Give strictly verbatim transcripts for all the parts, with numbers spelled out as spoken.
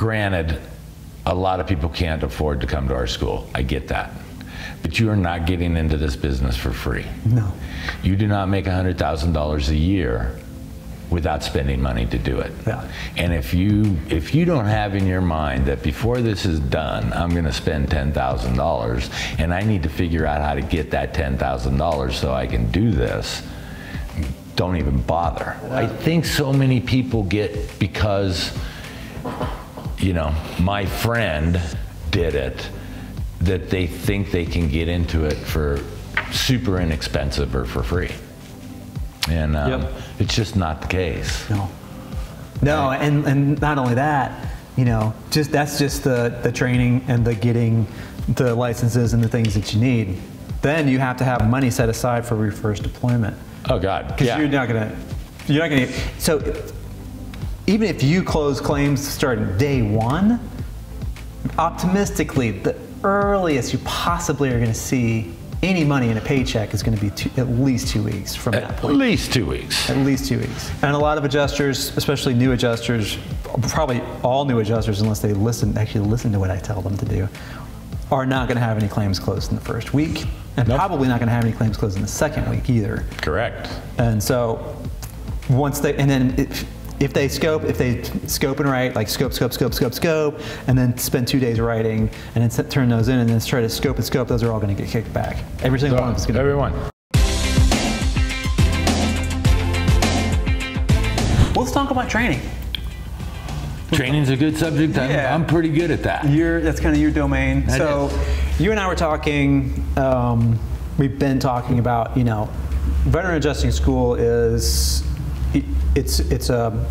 Granted, a lot of people can't afford to come to our school. I get that. But you are not getting into this business for free. No. You do not make one hundred thousand dollars a year without spending money to do it. Yeah. And if you if you don't have in your mind that before this is done, I'm gonna spend ten thousand dollars and I need to figure out how to get that ten thousand dollars so I can do this, don't even bother. Yeah. I think so many people get, because, you know, my friend did it, that they think they can get into it for super inexpensive or for free. And um, yep. it's just not the case. No, no, right? and, and not only that, you know, just that's just the, the training and the getting the licenses and the things that you need. Then you have to have money set aside for your first deployment. Oh God, because yeah. you're not gonna, you're not gonna. So even if you close claims starting day one, optimistically, the earliest you possibly are gonna see any money in a paycheck is going to be two, at least two weeks from at that point. At least two weeks. At least two weeks. And a lot of adjusters, especially new adjusters, probably all new adjusters, unless they listen, actually listen to what I tell them to do, are not going to have any claims closed in the first week, and nope. probably not going to have any claims closed in the second week either. Correct. And so once they, and then if, if they scope, if they scope and write, like scope, scope, scope, scope, scope, and then spend two days writing, and then set, turn those in, and then try to scope and scope, those are all gonna get kicked back. Every single so, one is gonna everyone. Well, let's talk about training. Training's a good subject, I'm, yeah. I'm pretty good at that. You're, that's kind of your domain. That so is. You and I were talking, um, we've been talking about, you know, veteran adjusting school is, It's it's um,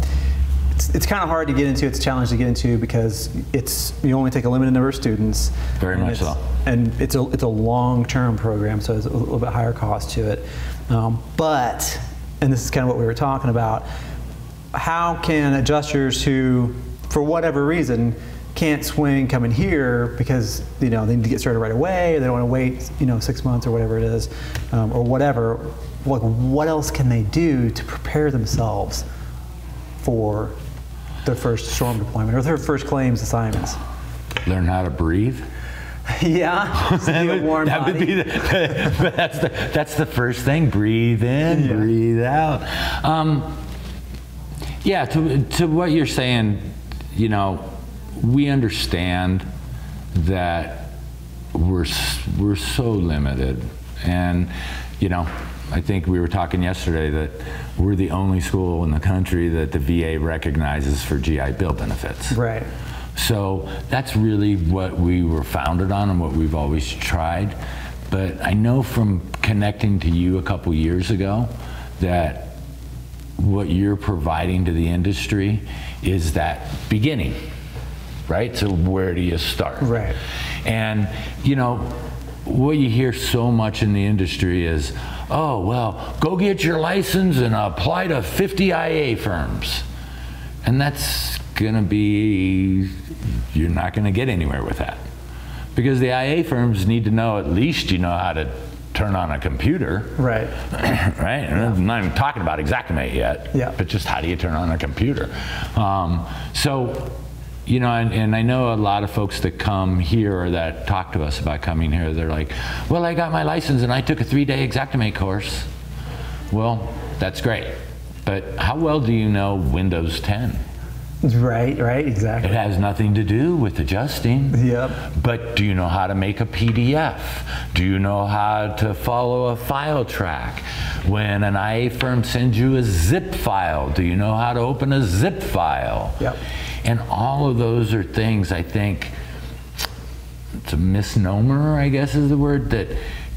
it's, it's kind of hard to get into. It's a challenge to get into because it's you only take a limited number of students. Very much so. And it's a it's a long-term program, so it's a little bit higher cost to it. Um, but and this is kind of what we were talking about. How can adjusters who, for whatever reason, can't swing coming here because you know they need to get started right away, or they don't want to wait you know six months or whatever it is, um, or whatever. Like, what else can they do to prepare themselves for their first storm deployment or their first claims assignments? Learn how to breathe. Yeah, that warm that would be the, that's the that's the first thing. Breathe in, yeah. breathe out. Um, yeah, to to what you're saying, you know, we understand that we're we're so limited, and you know. I think we were talking yesterday that we're the only school in the country that the V A recognizes for G I Bill benefits. Right. So that's really what we were founded on and what we've always tried. But I know from connecting to you a couple years ago that what you're providing to the industry is that beginning, right? So where do you start? Right. And, you know, what you hear so much in the industry is, oh, well, go get your license and apply to fifty I A firms. And that's gonna be, you're not gonna get anywhere with that. Because the I A firms need to know at least you know how to turn on a computer. Right. Right, and yeah. I'm not even talking about Xactimate yet, yeah. but just how do you turn on a computer? Um, so, you know, and, and I know a lot of folks that come here or that talk to us about coming here, they're like, well, I got my license and I took a three-day Xactimate course. Well, that's great, but how well do you know Windows ten? Right, right, exactly. It has nothing to do with adjusting. Yep. But do you know how to make a P D F? Do you know how to follow a file track? When an I A firm sends you a zip file, do you know how to open a zip file? Yep. And all of those are things, I think, it's a misnomer, I guess is the word, that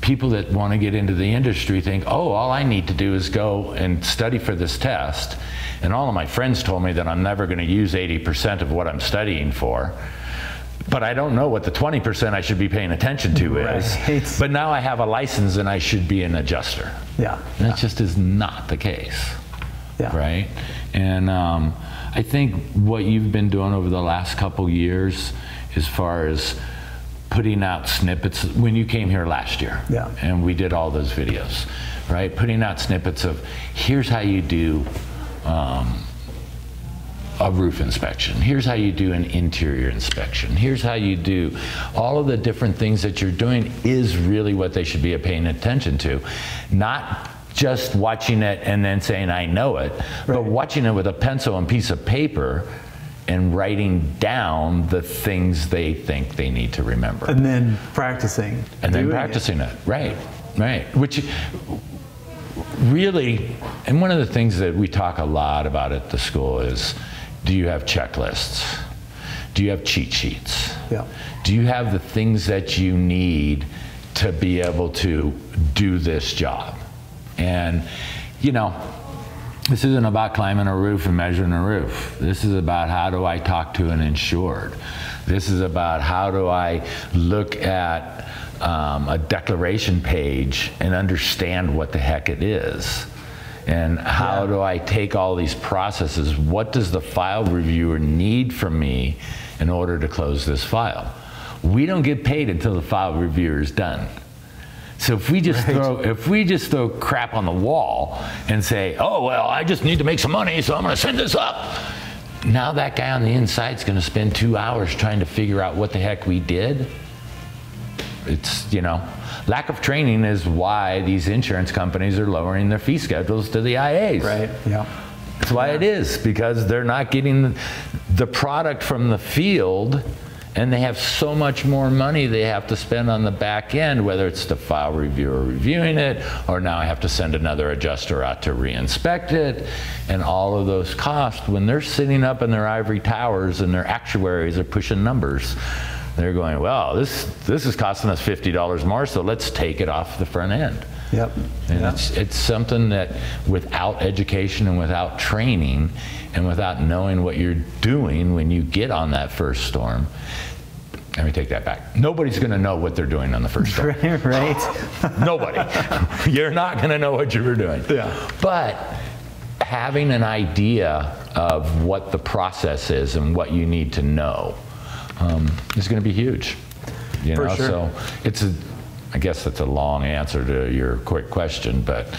people that want to get into the industry think, oh, all I need to do is go and study for this test. And all of my friends told me that I'm never going to use eighty percent of what I'm studying for. But I don't know what the twenty percent I should be paying attention to is. Right. But now I have a license and I should be an adjuster. Yeah. And that just is not the case. Yeah. Right? And um, I think what you've been doing over the last couple years as far as putting out snippets, when you came here last year, yeah. and we did all those videos, right? Putting out snippets of, here's how you do um, a roof inspection. Here's how you do an interior inspection. Here's how you do all of the different things that you're doing is really what they should be paying attention to. Not just watching it and then saying, I know it, right. But watching it with a pencil and piece of paper and writing down the things they think they need to remember. And then practicing. And then practicing it. it, right, right. Which really, and one of the things that we talk a lot about at the school is, do you have checklists? Do you have cheat sheets? Yeah. Do you have the things that you need to be able to do this job? And, you know, this isn't about climbing a roof and measuring a roof. This is about how do I talk to an insured. This is about how do I look at um, a declaration page and understand what the heck it is. And how yeah. do I take all these processes? What does the file reviewer need from me in order to close this file? We don't get paid until the file reviewer is done. So if we just right. throw if we just throw crap on the wall and say, oh well, I just need to make some money, so I'm going to send this up. Now that guy on the inside is going to spend two hours trying to figure out what the heck we did. It's, you know, lack of training is why these insurance companies are lowering their fee schedules to the I As. Right. Yeah. That's why yeah. it is, because they're not getting the product from the field. And they have so much more money they have to spend on the back end, whether it's the file reviewer reviewing it, or now I have to send another adjuster out to reinspect it, and all of those costs. When they're sitting up in their ivory towers and their actuaries are pushing numbers, they're going, well, this, this is costing us fifty dollars more, so let's take it off the front end. Yep. And yep. It's, it's something that without education and without training and without knowing what you're doing when you get on that first storm, let me take that back. Nobody's going to know what they're doing on the first storm. Right? Nobody. You're not going to know what you were doing. Yeah. But having an idea of what the process is and what you need to know um, is going to be huge. You For know? Sure. So it's a, I guess that's a long answer to your quick question, but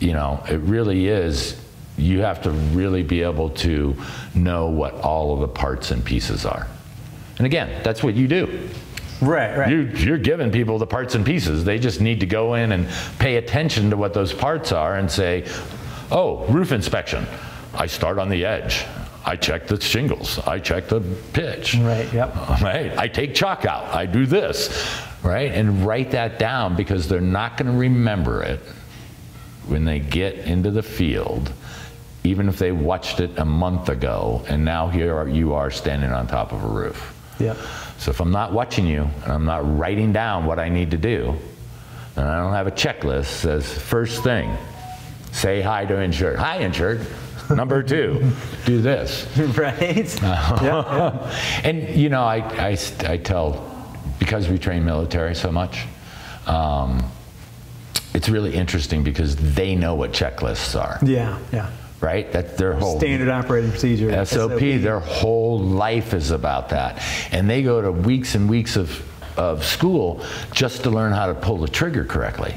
you know, it really is, you have to really be able to know what all of the parts and pieces are. And again, that's what you do. Right, right. You, you're giving people the parts and pieces. They just need to go in and pay attention to what those parts are and say, oh, roof inspection. I start on the edge. I check the shingles. I check the pitch. Right, yep. Right, I take chalk out. I do this. Right? And write that down, because they're not going to remember it when they get into the field, even if they watched it a month ago, and now here you are standing on top of a roof. Yep. So if I'm not watching you, and I'm not writing down what I need to do, and I don't have a checklist that says, first thing, say hi to insured. Hi, insured. Number two, do this. Right? Uh, yep, yep. And, you know, I, I, I tell... because we train military so much, um, it's really interesting because they know what checklists are. Yeah, yeah. Right? That's their whole... Standard operating procedure. S O P, S O P, their whole life is about that. And they go to weeks and weeks of, of school just to learn how to pull the trigger correctly.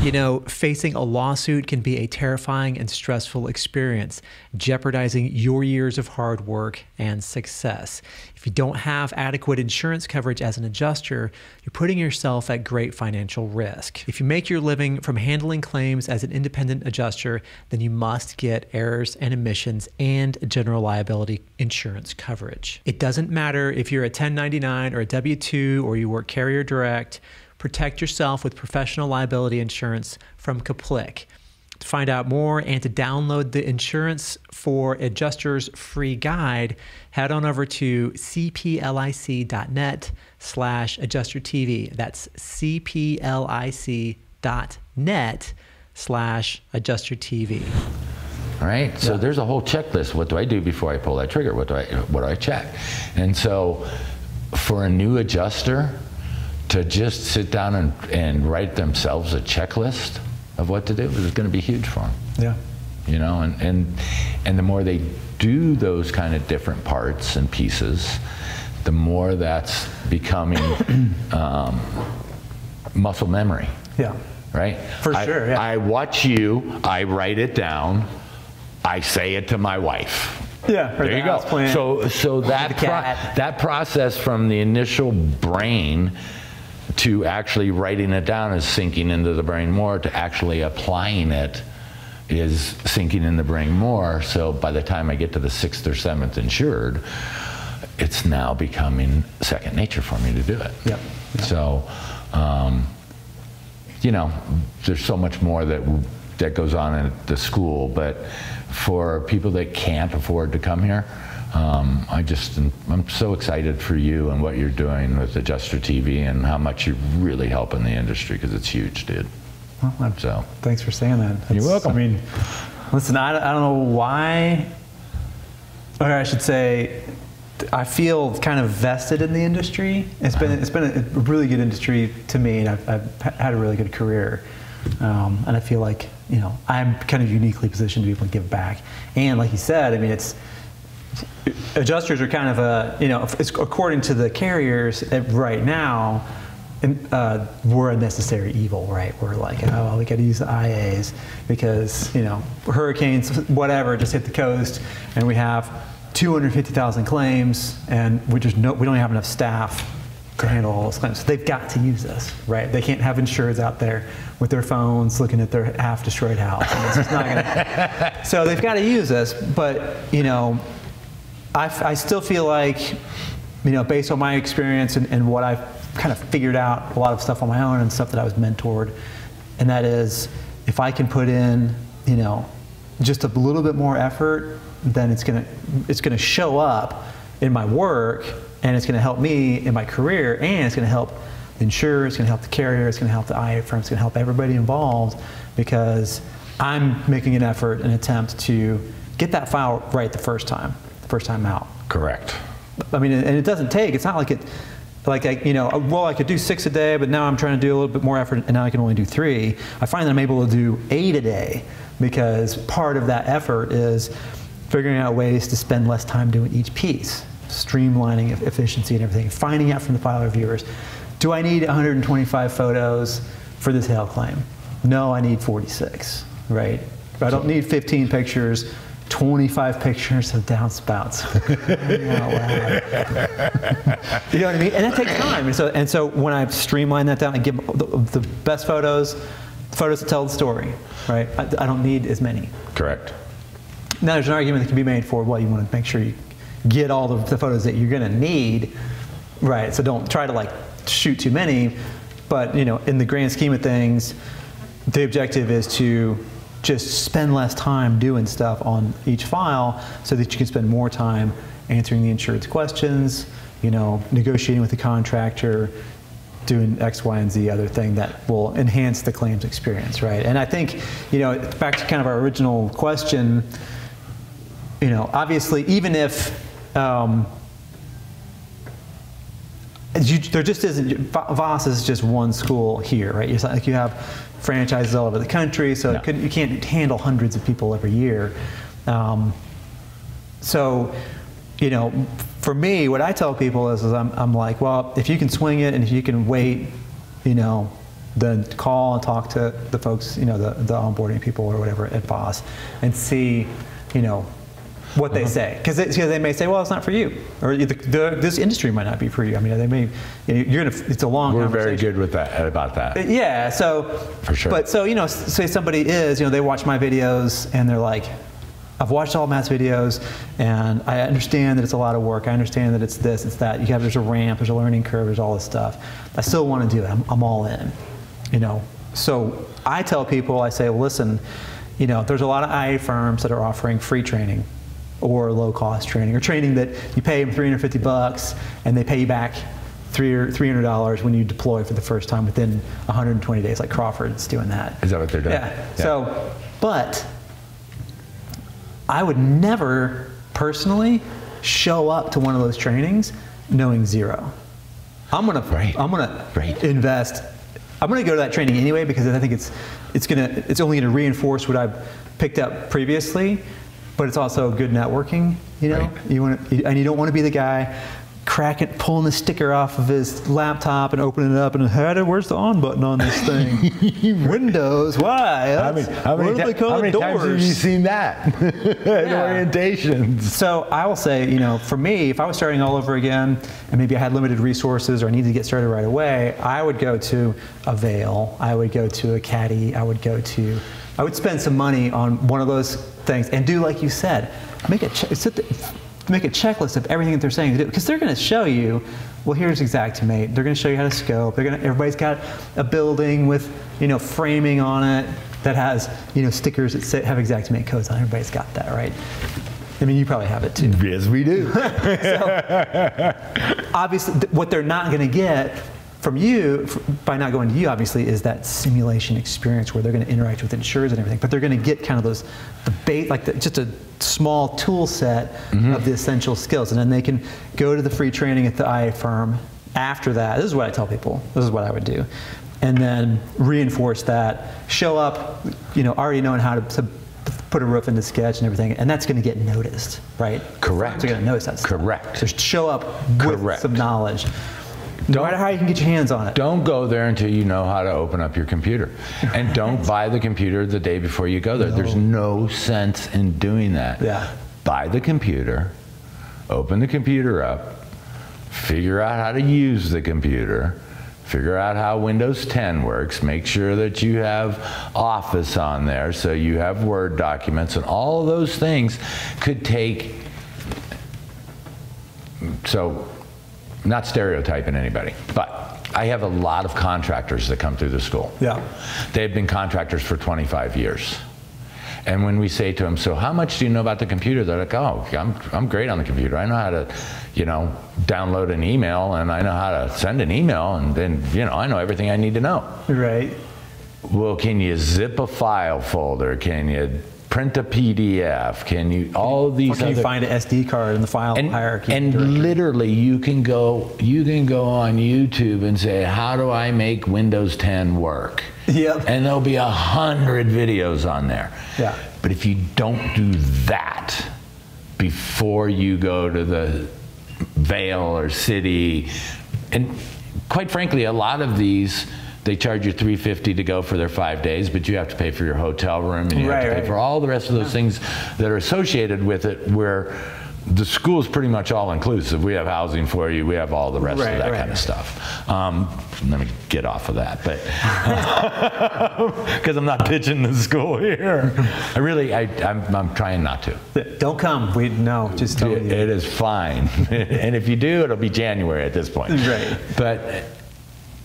You know, facing a lawsuit can be a terrifying and stressful experience, jeopardizing your years of hard work and success. If you don't have adequate insurance coverage as an adjuster, you're putting yourself at great financial risk. If you make your living from handling claims as an independent adjuster, then you must get errors and omissions and general liability insurance coverage. It doesn't matter if you're a ten ninety-nine or a W two or you work carrier direct. Protect yourself with professional liability insurance from Caplick. To find out more and to download the Insurance for Adjusters free guide, head on over to c p l i c dot net slash adjuster t v. That's c p l i c dot net slash adjuster t v. All right, yeah. So there's a whole checklist. What do I do before I pull that trigger? What do I, what do I check? And so for a new adjuster, to just sit down and, and write themselves a checklist of what to do is going to be huge for them. Yeah. You know, and, and, and the more they do those kind of different parts and pieces, the more that's becoming um, muscle memory. Yeah. Right? For I, sure, yeah. I watch you, I write it down, I say it to my wife. Yeah, there the you go. Plan. So, so that pro that process from the initial brain to actually writing it down is sinking into the brain more. To actually applying it is sinking in the brain more. So by the time I get to the sixth or seventh insured, it's now becoming second nature for me to do it. Yep. Yep. So, um, you know, there's so much more that that goes on at the school, but for people that can't afford to come here, um, I just I'm so excited for you and what you're doing with Adjuster T V and how much you're really helping the industry, because it's huge, dude. Well, I'm, so thanks for saying that. That's, you're welcome. I mean, listen, I, I don't know why, or I should say, I feel kind of vested in the industry. It's been it's been a really good industry to me, and I've, I've had a really good career, um, and I feel like, you know, I'm kind of uniquely positioned to be able to give back. And like you said, I mean, it's adjusters are kind of a, you know, it's, according to the carriers right now, uh, we're a necessary evil, right? We're like, oh, well, we got to use the I As because, you know, hurricanes, whatever, just hit the coast, and we have two hundred fifty thousand claims, and we just no, we don't have enough staff to handle all those claims. So they've got to use us, right? They can't have insureds out there with their phones looking at their half-destroyed house. I mean, it's just not gonna, so they've got to use us, but you know, I, I still feel like, you know, based on my experience and, and what I've kind of figured out, a lot of stuff on my own and stuff that I was mentored, and that is, if I can put in, you know, just a little bit more effort, then it's gonna it's gonna show up in my work, and it's gonna help me in my career, and it's gonna help the insurer, it's gonna help the carrier, it's gonna help the I A firm, it's gonna help everybody involved, because I'm making an effort, an attempt to get that file right the first time, the first time out. Correct. I mean, and it doesn't take, it's not like it, like, I, you know, well, I could do six a day, but now I'm trying to do a little bit more effort, and now I can only do three. I find that I'm able to do eight a day, because part of that effort is figuring out ways to spend less time doing each piece, streamlining efficiency and everything, finding out from the file reviewers, do I need one hundred twenty-five photos for this hail claim? No, I need forty-six, right? I don't need fifteen pictures, twenty-five pictures of downspouts. You know what I mean? And that takes time. And so, and so when I streamline that down, I give the, the best photos, photos that tell the story, right? I, I don't need as many. Correct. Now there's an argument that can be made for, well, you want to make sure you get all the, the photos that you're going to need, right? So don't try to like shoot too many, but you know, in the grand scheme of things, the objective is to just spend less time doing stuff on each file so that you can spend more time answering the insured's questions, you know, negotiating with the contractor, doing X, Y, and Z other thing that will enhance the claims experience, right? And I think, you know, back to kind of our original question, you know, obviously, even if um, you, there just isn't, Voss is just one school here, right? It's not like you have franchises all over the country, so no. it could, you can't handle hundreds of people every year. Um, so, you know, for me, what I tell people is, is I'm, I'm like, well, if you can swing it and if you can wait, you know, then call and talk to the folks, you know, the, the onboarding people or whatever at Voss and see, you know, what they say, because they, they may say, well, it's not for you, or the, the, this industry might not be for you. I mean, they may, you're gonna, it's a long We're conversation. We're very good with that, about that. Yeah, so. For sure. But so, you know, say somebody is, you know, they watch my videos and they're like, I've watched all Matt's videos and I understand that it's a lot of work. I understand that it's this, it's that. You have, there's a ramp, there's a learning curve, there's all this stuff. I still want to do it, I'm, I'm all in, you know. So I tell people, I say, well, listen, you know, there's a lot of I A firms that are offering free training or low cost training, or training that you pay them three hundred fifty bucks and they pay you back three hundred dollars when you deploy for the first time within one hundred twenty days, like Crawford's doing that. Is that what they're doing? Yeah, yeah. So, but I would never personally show up to one of those trainings knowing zero. I'm gonna, right. I'm gonna right. invest. I'm gonna go to that training anyway because I think it's, it's gonna, it's only gonna reinforce what I've picked up previously, but it's also good networking. You know, right. you want, and you don't want to be the guy crack it, pulling the sticker off of his laptop and opening it up and, hey, where's the on button on this thing? Windows, why? I mean, how many, ta how many times have you seen that? Yeah. Orientations. So I will say, you know, for me, if I was starting all over again and maybe I had limited resources or I needed to get started right away, I would go to a Vale, I would go to a Caddy, I would go to, I would spend some money on one of those things and do like you said, make a check, sit there, make a checklist of everything that they're saying to do, because they're going to show you, well, here's Xactimate, they're going to show you how to scope, they're going to, everybody's got a building with, you know, framing on it that has, you know, stickers that sit, have Xactimate codes on, everybody's got that, right? I mean, you probably have it too. Yes, we do. So, obviously, th what they're not going to get from you, by not going to you, obviously, is that simulation experience where they're going to interact with insurers and everything, but they're going to get kind of those, the bait, like the, just a small tool set mm-hmm. of the essential skills, and then they can go to the free training at the I A firm after that. This is what I tell people. This is what I would do, and then reinforce that. Show up, you know, already knowing how to, to put a roof into sketch and everything, and that's going to get noticed, right? Correct. They're going to notice that stuff. Correct. So show up with Correct. some knowledge. No matter how you can get your hands on it. Don't go there until you know how to open up your computer. And don't buy the computer the day before you go there. No. There's no sense in doing that. Yeah. Buy the computer, open the computer up, figure out how to use the computer, figure out how Windows ten works, make sure that you have Office on there so you have Word documents, and all of those things could take, so, not stereotyping anybody, but I have a lot of contractors that come through the school. Yeah. They've been contractors for twenty-five years. And when we say to them, so how much do you know about the computer? They're like, oh, I'm, I'm great on the computer. I know how to, you know, download an email, and I know how to send an email, and then, you know, I know everything I need to know. Right. Well, can you zip a file folder? Can you print a P D F? Can you all of these? Or can other, you find an S D card in the file and, hierarchy? And directory? Literally, you can go. You can go on YouTube and say, "How do I make Windows ten work?" Yep. And there'll be a hundred videos on there. Yeah. But if you don't do that before you go to the Vale or City, and quite frankly, a lot of these. They charge you three fifty to go for their five days, but you have to pay for your hotel room, and you right, have to pay right. for all the rest of those yeah. things that are associated with it, where the school is pretty much all inclusive. We have housing for you, we have all the rest right, of that right, kind right. of stuff. Um, let me get off of that, but because I'm not pitching the school here. I really, I, I'm, I'm trying not to. Don't come, we no, just don't. It, it is fine. And if you do, it'll be January at this point. Right. But,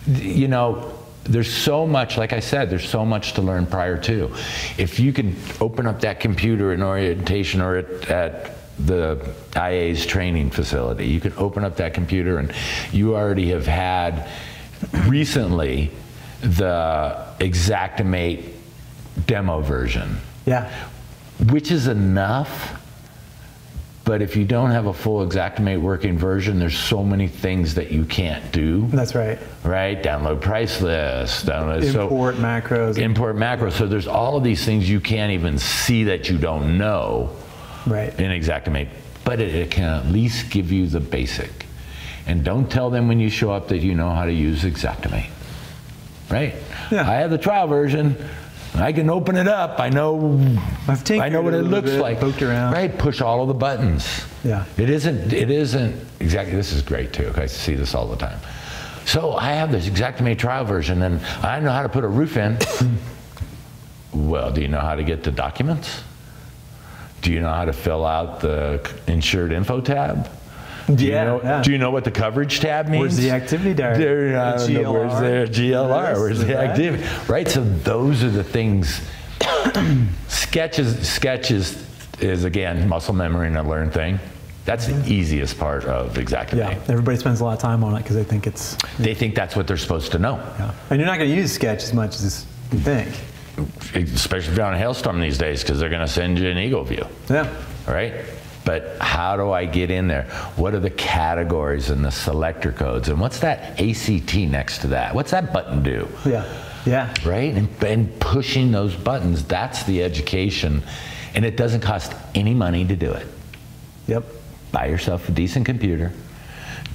you know, there's so much, like I said, there's so much to learn prior to. If you can open up that computer in orientation or at, at the I A's training facility, you can open up that computer and you already have had recently the Xactimate demo version. Yeah. Which is enough. But if you don't have a full Xactimate working version, there's so many things that you can't do. That's right. Right? Download price lists. Download, import so, macros. Import macros. So there's all of these things you can't even see that you don't know right. in Xactimate. But it, it can at least give you the basic. And don't tell them when you show up that you know how to use Xactimate. Right? Yeah. I have the trial version. I can open it up. I know. I've I know what it looks bit, like. Poked around. Right. Push all of the buttons. Yeah. It isn't. It isn't exactly. This is great too. I see this all the time. So I have this Xactimate trial version, and I know how to put a roof in. Well, do you know how to get the documents? Do you know how to fill out the insured info tab? Yeah, do you know, yeah. Do you know what the coverage tab means? Where's the activity diary? Uh, the G L R. Where's their G L R? Where's the activity? Right. So those are the things. Sketches. Sketches is again muscle memory and a learned thing. That's the easiest part of Xactimate. Yeah, everybody spends a lot of time on it because they think it's. They think that's what they're supposed to know. Yeah. And you're not going to use Sketch as much as you think. Especially if you're on a hailstorm these days, because they're going to send you an eagle view. Yeah. Right. But how do I get in there? What are the categories and the selector codes? And what's that A C T next to that? What's that button do? Yeah, yeah. Right? And, and pushing those buttons, that's the education. And it doesn't cost any money to do it. Yep. Buy yourself a decent computer.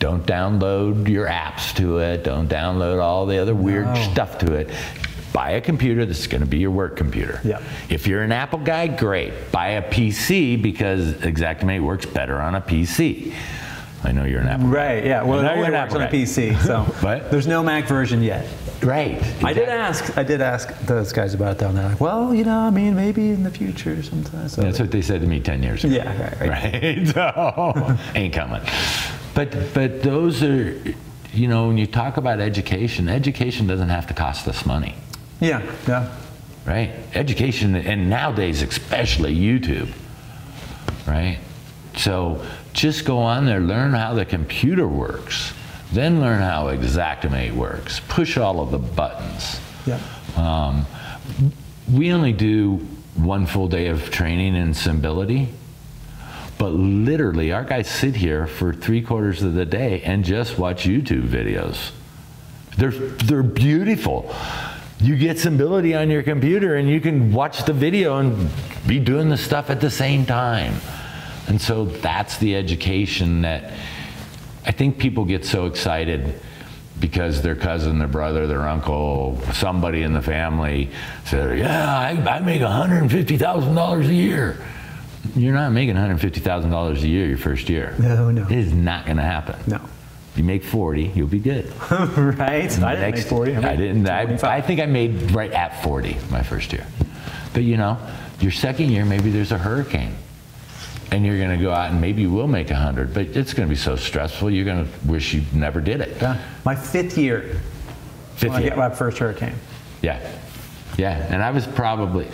Don't download your apps to it. Don't download all the other weird no. stuff to it. Buy a computer that's going to be your work computer. Yep. If you're an Apple guy, great. Buy a P C because Xactimate works better on a P C. I know you're an Apple right, guy. Right, yeah. Well, now you're an Apple guy. On a P C, so but, there's no Mac version yet. Right. Exactly. I did ask. I did ask those guys about it though, and they're like, "Well, you know, I mean, maybe in the future, sometime." So that's what they said to me ten years ago. Yeah. Right. Right. Right? Oh, ain't coming. But but those are, you know, when you talk about education, education doesn't have to cost us money. Yeah. Yeah. Right. Education, and nowadays especially YouTube. Right. So just go on there, learn how the computer works. Then learn how Xactimate works. Push all of the buttons. Yeah. Um, we only do one full day of training in Simbility, but literally our guys sit here for three quarters of the day and just watch YouTube videos. They're, they're beautiful. You get Simbility on your computer and you can watch the video and be doing the stuff at the same time. And so that's the education that I think people get so excited because their cousin, their brother, their uncle, somebody in the family said, yeah, I, I make one hundred fifty thousand dollars a year. You're not making one hundred fifty thousand dollars a year your first year. No, no. It is not going to happen. No. You make forty, you'll be good. Right? And I didn't next, make forty. I, I didn't. I, I think I made right at forty my first year. But you know, your second year, maybe there's a hurricane. And you're going to go out and maybe you will make a hundred, but it's going to be so stressful, you're going to wish you never did it. Yeah. My fifth year, fifth when year. I got my first hurricane. Yeah, yeah, and I was probably,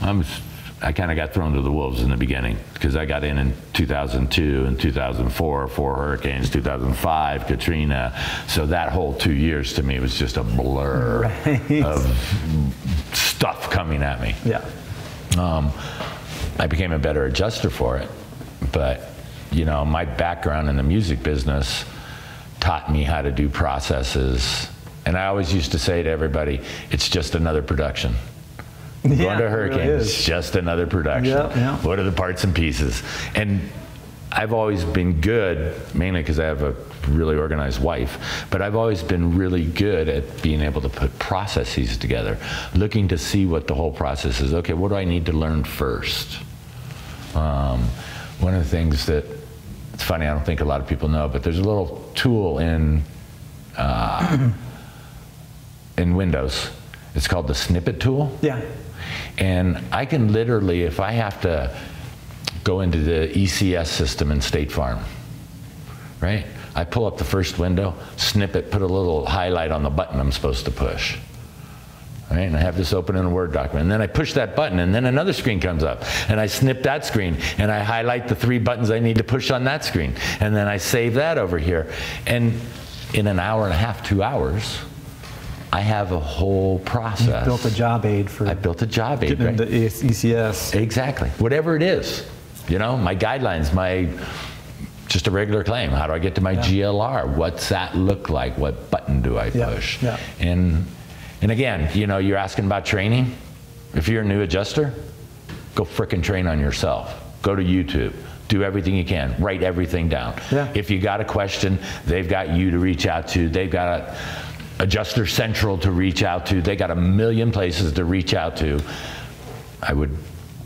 I was, I kind of got thrown to the wolves in the beginning because I got in in two thousand two and two thousand four, four hurricanes, two thousand five, Katrina, so that whole two years to me was just a blur right. of stuff coming at me. Yeah. Um, I became a better adjuster for it, but you know, my background in the music business taught me how to do processes, and I always used to say to everybody, it's just another production. Yeah, going to a hurricane, it really is. It's just another production. Yep, yep. What are the parts and pieces? And I've always been good, mainly because I have a really organized wife, but I've always been really good at being able to put processes together, looking to see what the whole process is. Okay, what do I need to learn first? Um, one of the things that, it's funny, I don't think a lot of people know, but there's a little tool in, uh, in Windows. It's called the Snippet tool. Yeah. And I can literally, if I have to, go into the E C S system in State Farm, right? I pull up the first window, snip it, put a little highlight on the button I'm supposed to push, right? And I have this open in a Word document. And then I push that button, and then another screen comes up, and I snip that screen, and I highlight the three buttons I need to push on that screen, and then I save that over here. And in an hour and a half, two hours, I have a whole process. You built a job aid for I built a job aid, right? Getting into E C S. Exactly, whatever it is. You know, my guidelines, my, just a regular claim. How do I get to my yeah. G L R? What's that look like? What button do I yeah. push? Yeah. And, and again, you know, you're asking about training. If you're a new adjuster, go frickin' train on yourself. Go to YouTube. Do everything you can. Write everything down. Yeah. If you got a question, they've got you to reach out to. They've got a Adjuster Central to reach out to. They got a million places to reach out to. I would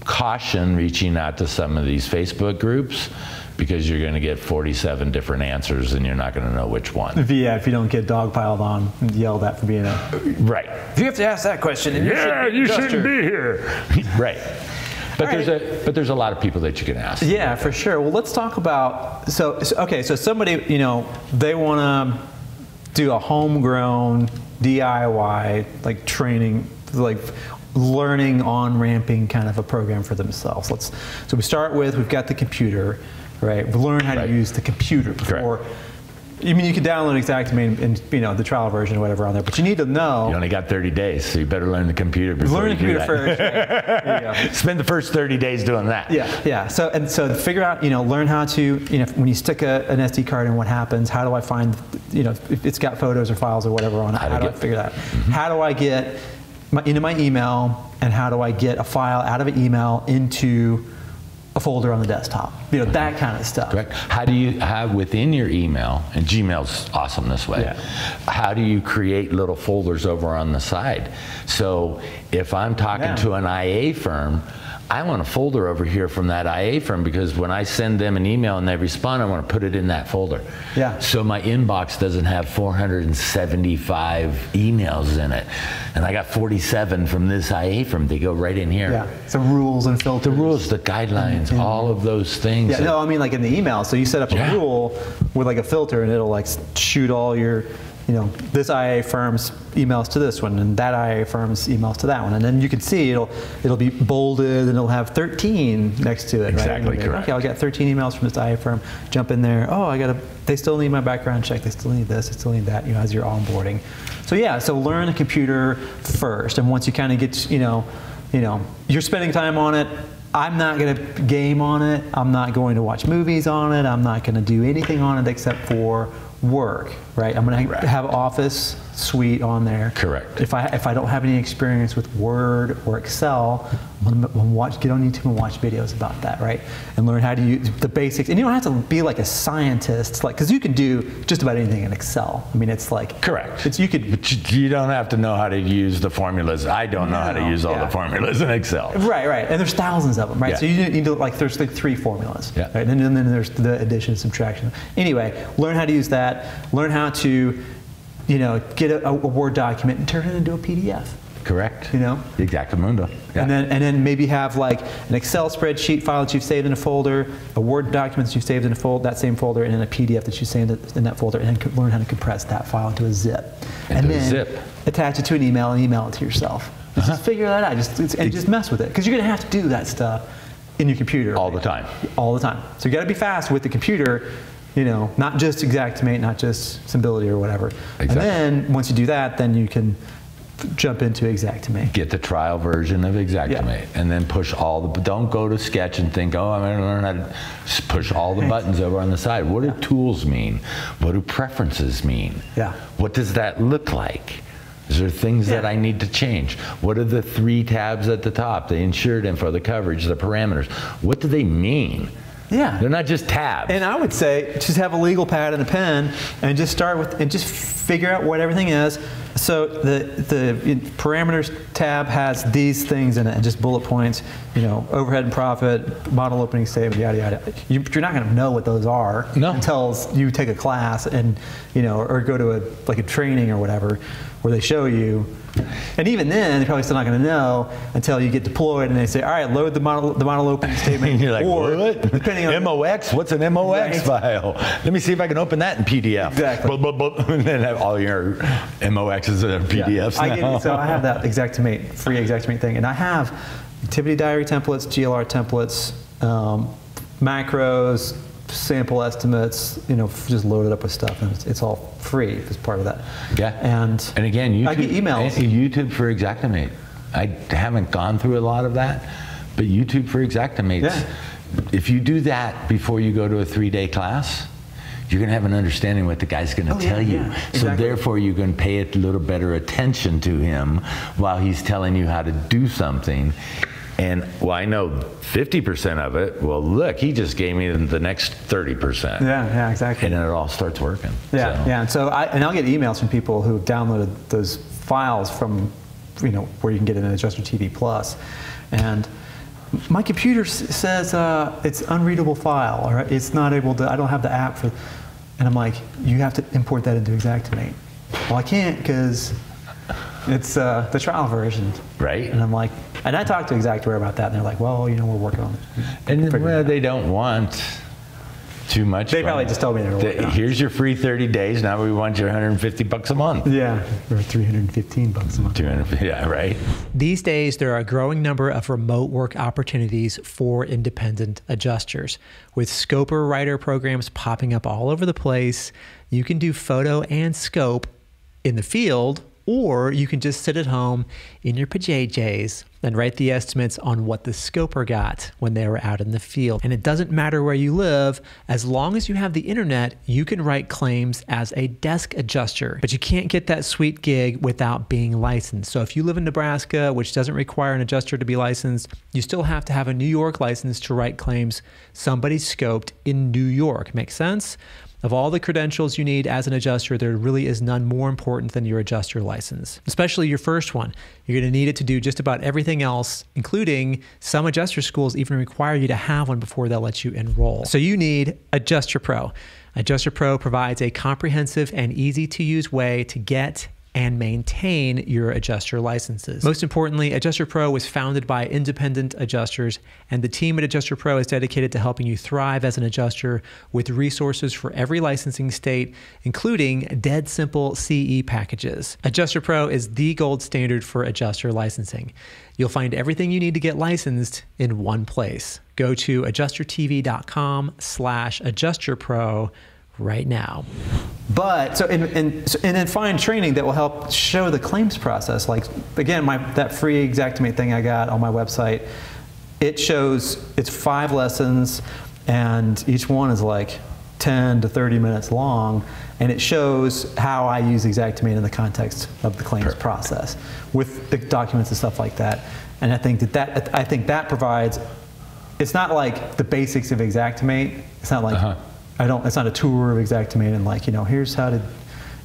caution reaching out to some of these Facebook groups because you're going to get forty-seven different answers and you're not going to know which one. If, yeah, if you don't get dogpiled on and yelled at for being a... Right. If you have to ask that question, then yeah, you shouldn't be, you shouldn't be here. Right. But right. there's a but there's a lot of people that you can ask. Yeah, for sure. Well, let's talk about... So, so okay, so somebody, you know, they want to do a homegrown D I Y, like training, like... learning on-ramping kind of a program for themselves. Let's, so we start with, we've got the computer, right? We learn how right. to use the computer before. Correct. I mean, you can download Xactimate and, you know, the trial version or whatever on there, but you need to know. You only got thirty days, so you better learn the computer before learn you do that. Learn the computer first. Right? Spend the first thirty days doing that. Yeah, yeah. So, and so figure out, you know, learn how to, you know, when you stick a, an S D card in, what happens? How do I find, you know, if it's got photos or files or whatever on it, how, how do I figure that? Mm-hmm. How do I get My, into my email, and how do I get a file out of an email into a folder on the desktop, you know, that kind of stuff. Correct. How do you have within your email, and Gmail's awesome this way, yeah. how do you create little folders over on the side? So if I'm talking yeah. to an I A firm, I want a folder over here from that I A firm, because when I send them an email and they respond, I want to put it in that folder. Yeah. So my inbox doesn't have four hundred seventy-five emails in it, and I got forty-seven from this I A firm. They go right in here. Yeah. So rules and filters. The rules, the guidelines, mm-hmm. all of those things. Yeah. No, I mean like in the email. So you set up a yeah. rule with like a filter, and it'll like shoot all your, you know, this I A firm's emails to this one, and that I A firm's emails to that one, and then you can see it'll it'll be bolded, and it'll have thirteen next to it. Exactly right? Correct. Okay, I'll get thirteen emails from this I A firm. Jump in there. Oh, I got a. They still need my background check. They still need this. They still need that. You know, as you're onboarding. So yeah, so learn the computer first, and once you kind of get, you know, you know, you're spending time on it. I'm not going to game on it. I'm not going to watch movies on it. I'm not going to do anything on it except for work, right? I'm going to ha have Office Suite on there. Correct. If I if I don't have any experience with Word or Excel, I'm going to watch, get on YouTube and watch videos about that, right? And learn how to use the basics. And you don't have to be like a scientist, like, because you can do just about anything in Excel. I mean, it's like correct. It's you could. But you don't have to know how to use the formulas. I don't know no, how to use all yeah. the formulas in Excel. Right, right. And there's thousands of them, right? Yeah. So you need to, like, there's like three formulas, yeah. right? And then, and then there's the addition, subtraction. Anyway, learn how to use that. Learn how to, you know, get a, a Word document and turn it into a P D F. Correct. You know? Exactamundo. Yeah. And then and then maybe have like an Excel spreadsheet file that you've saved in a folder, a Word document that you've saved in a fold, that same folder, and then a P D F that you saved in that folder, and then learn how to compress that file into a zip. And, and then a zip. Attach it to an email and email it to yourself. Just, uh-huh. just figure that out. Just it's, and just mess with it, because you're gonna have to do that stuff in your computer all right? the time. All the time. So you got to be fast with the computer. You know, not just Xactimate, not just Simbility or whatever. Exactly. And then once you do that, then you can jump into Xactimate. Get the trial version of Xactimate, yeah. and then push all the. Don't go to Sketch and think, oh, I'm going to learn how to. Just push all the buttons over on the side. What do yeah. tools mean? What do preferences mean? Yeah. What does that look like? Is there things yeah. that I need to change? What are the three tabs at the top? The insured info, the coverage, the parameters. What do they mean? Yeah, they're not just tabs. And I would say just have a legal pad and a pen, and just start with and just figure out what everything is. So the the parameters tab has these things in it, and just bullet points. You know, overhead and profit, model opening statement, yada yada. You, you're not going to know what those are no. until you take a class and you know, or go to a like a training or whatever, where they show you. And even then, they're probably still not going to know until you get deployed, and they say, "All right, load the model, the model opening statement." And you're like, or, "What? Depending on M O X? What's an M O X right. file? Let me see if I can open that in P D F." Exactly. Blah, blah, blah. And then have all your M O X's and P D Fs. Yeah. Now. I get, so I have that Xactimate, free Xactimate thing, and I have activity diary templates, G L R templates, um, macros, sample estimates, you know, just loaded up with stuff, and it's, it's all free as part of that. Yeah. And, and again, YouTube, I get emails. YouTube for Xactimate. I haven't gone through a lot of that, but YouTube for Xactimates, yeah. if you do that before you go to a three-day class, you're going to have an understanding what the guy's going to oh, tell yeah, you. Yeah, exactly. So therefore, you're going to pay a little better attention to him while he's telling you how to do something. And well, I know fifty percent of it. Well, look, he just gave me the next thirty percent. Yeah, yeah, exactly. And then it all starts working. Yeah, so. yeah. And so I and I'll get emails from people who have downloaded those files from, you know, where you can get an Adjuster T V Plus, and my computer says uh, it's unreadable file, or it's not able to. I don't have the app for. And I'm like, you have to import that into Xactimate. Well, I can't because it's uh, the trial version. Right. And I'm like. And I talked to Xactimate about that, and they're like, well, you know, we're working on it. And then, well, they don't want too much. They probably just told me they were working on it. Here's your free thirty days. Now we want your one hundred fifty bucks a month. Yeah, or three hundred fifteen bucks a month. two hundred fifty, yeah, right. These days, there are a growing number of remote work opportunities for independent adjusters. With scoper writer programs popping up all over the place, you can do photo and scope in the field or you can just sit at home in your pajamas and write the estimates on what the scoper got when they were out in the field. And it doesn't matter where you live, as long as you have the internet, you can write claims as a desk adjuster, but you can't get that sweet gig without being licensed. So if you live in Nebraska, which doesn't require an adjuster to be licensed, you still have to have a New York license to write claims somebody scoped in New York. Make sense? Of all the credentials you need as an adjuster, there really is none more important than your adjuster license, especially your first one. You're going to need it to do just about everything else, including some adjuster schools even require you to have one before they'll let you enroll. So you need Adjuster Pro. Adjuster Pro provides a comprehensive and easy to use way to get and maintain your adjuster licenses. Most importantly, Adjuster Pro was founded by independent adjusters, and the team at Adjuster Pro is dedicated to helping you thrive as an adjuster with resources for every licensing state, including dead simple C E packages. Adjuster Pro is the gold standard for adjuster licensing. You'll find everything you need to get licensed in one place. Go to adjuster T V dot com slash adjuster pro right now. But so and, and and then find training that will help show the claims process. Like again, my that free Xactimate thing I got on my website, it shows it's five lessons, and each one is like ten to thirty minutes long, and it shows how I use Xactimate in the context of the claims Perfect. process with the documents and stuff like that. And I think that that I think that provides. It's not like the basics of Xactimate. It's not like. Uh-huh. I don't, it's not a tour of Xactimate and like, you know, here's how to,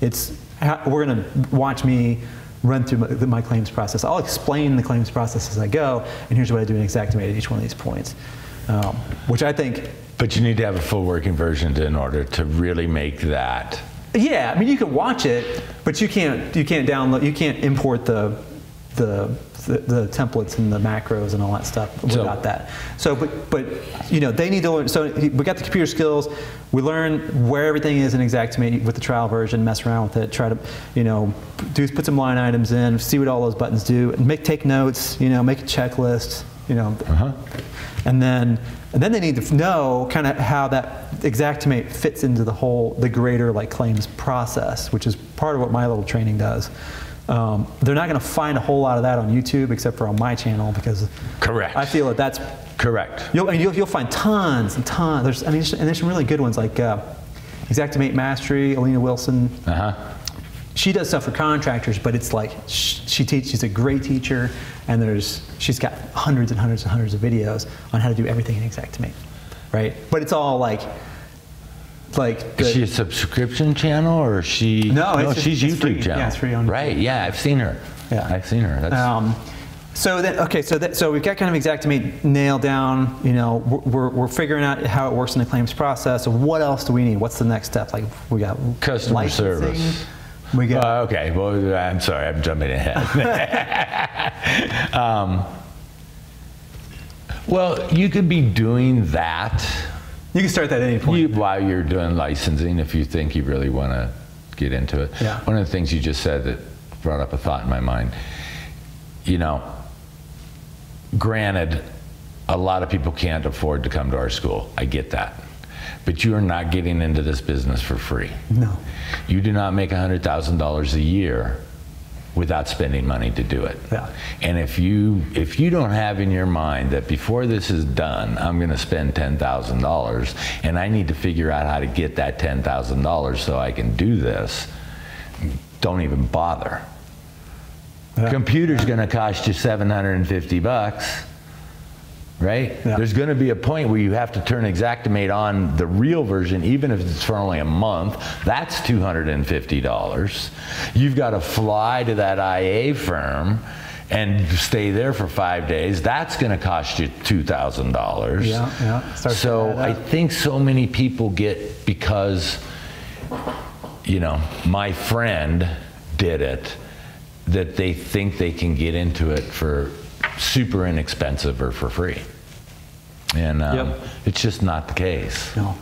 it's, how, we're gonna watch me run through my, my claims process. I'll explain the claims process as I go, and here's what I do in Xactimate at each one of these points, um, which I think. But you need to have a full working version in order to really make that. Yeah, I mean, you can watch it, but you can't, you can't download, you can't import the, the, The, the templates and the macros and all that stuff without so, that. So, but, but you know, they need to learn. So we got the computer skills. We learn where everything is in Xactimate with the trial version, mess around with it, try to, you know, do put some line items in, see what all those buttons do, and make take notes. You know, make a checklist. You know, uh-huh. and then and then they need to know kind of how that Xactimate fits into the whole the greater like claims process, which is part of what my little training does. Um, they're not going to find a whole lot of that on YouTube, except for on my channel, because correct. I feel that that's correct. You'll, I mean, you'll, you'll find tons and tons. There's, I mean, and there's some really good ones like uh, Xactimate Mastery, Alina Wilson. Uh-huh. She does stuff for contractors, but it's like sh she teach, she's a great teacher, and there's she's got hundreds and hundreds and hundreds of videos on how to do everything in Xactimate, right? But it's all like. Like the, is she a subscription channel or is she? No, no it's just, she's it's YouTube free. channel. Yeah, it's free on right? YouTube. Yeah, I've seen her. Yeah, I've seen her. That's um, so then okay, so that, so we've got kind of Xactimate nailed down. You know, we're we're figuring out how it works in the claims process. So what else do we need? What's the next step? Like we got customer licensing. service. We got uh, okay. Well, I'm sorry, I'm jumping ahead. um, well, you could be doing that. You can start that at any point. You, while you're doing licensing, if you think you really want to get into it. Yeah. One of the things you just said that brought up a thought in my mind, you know, granted, a lot of people can't afford to come to our school. I get that. But you are not getting into this business for free. No. You do not make one hundred thousand dollars a year without spending money to do it. Yeah. And if you if you don't have in your mind that before this is done, I'm gonna spend ten thousand dollars and I need to figure out how to get that ten thousand dollars so I can do this, don't even bother. Yeah. Computer's yeah. gonna cost you seven hundred fifty bucks, right? Yeah. There's gonna be a point where you have to turn Xactimate on the real version, even if it's for only a month, that's two hundred fifty dollars. You've gotta fly to that I A firm and stay there for five days. That's gonna cost you two thousand dollars. Yeah, yeah. So I think so many people get, because, you know, my friend did it, that they think they can get into it for super inexpensive or for free, and um, yep. it's just not the case. No,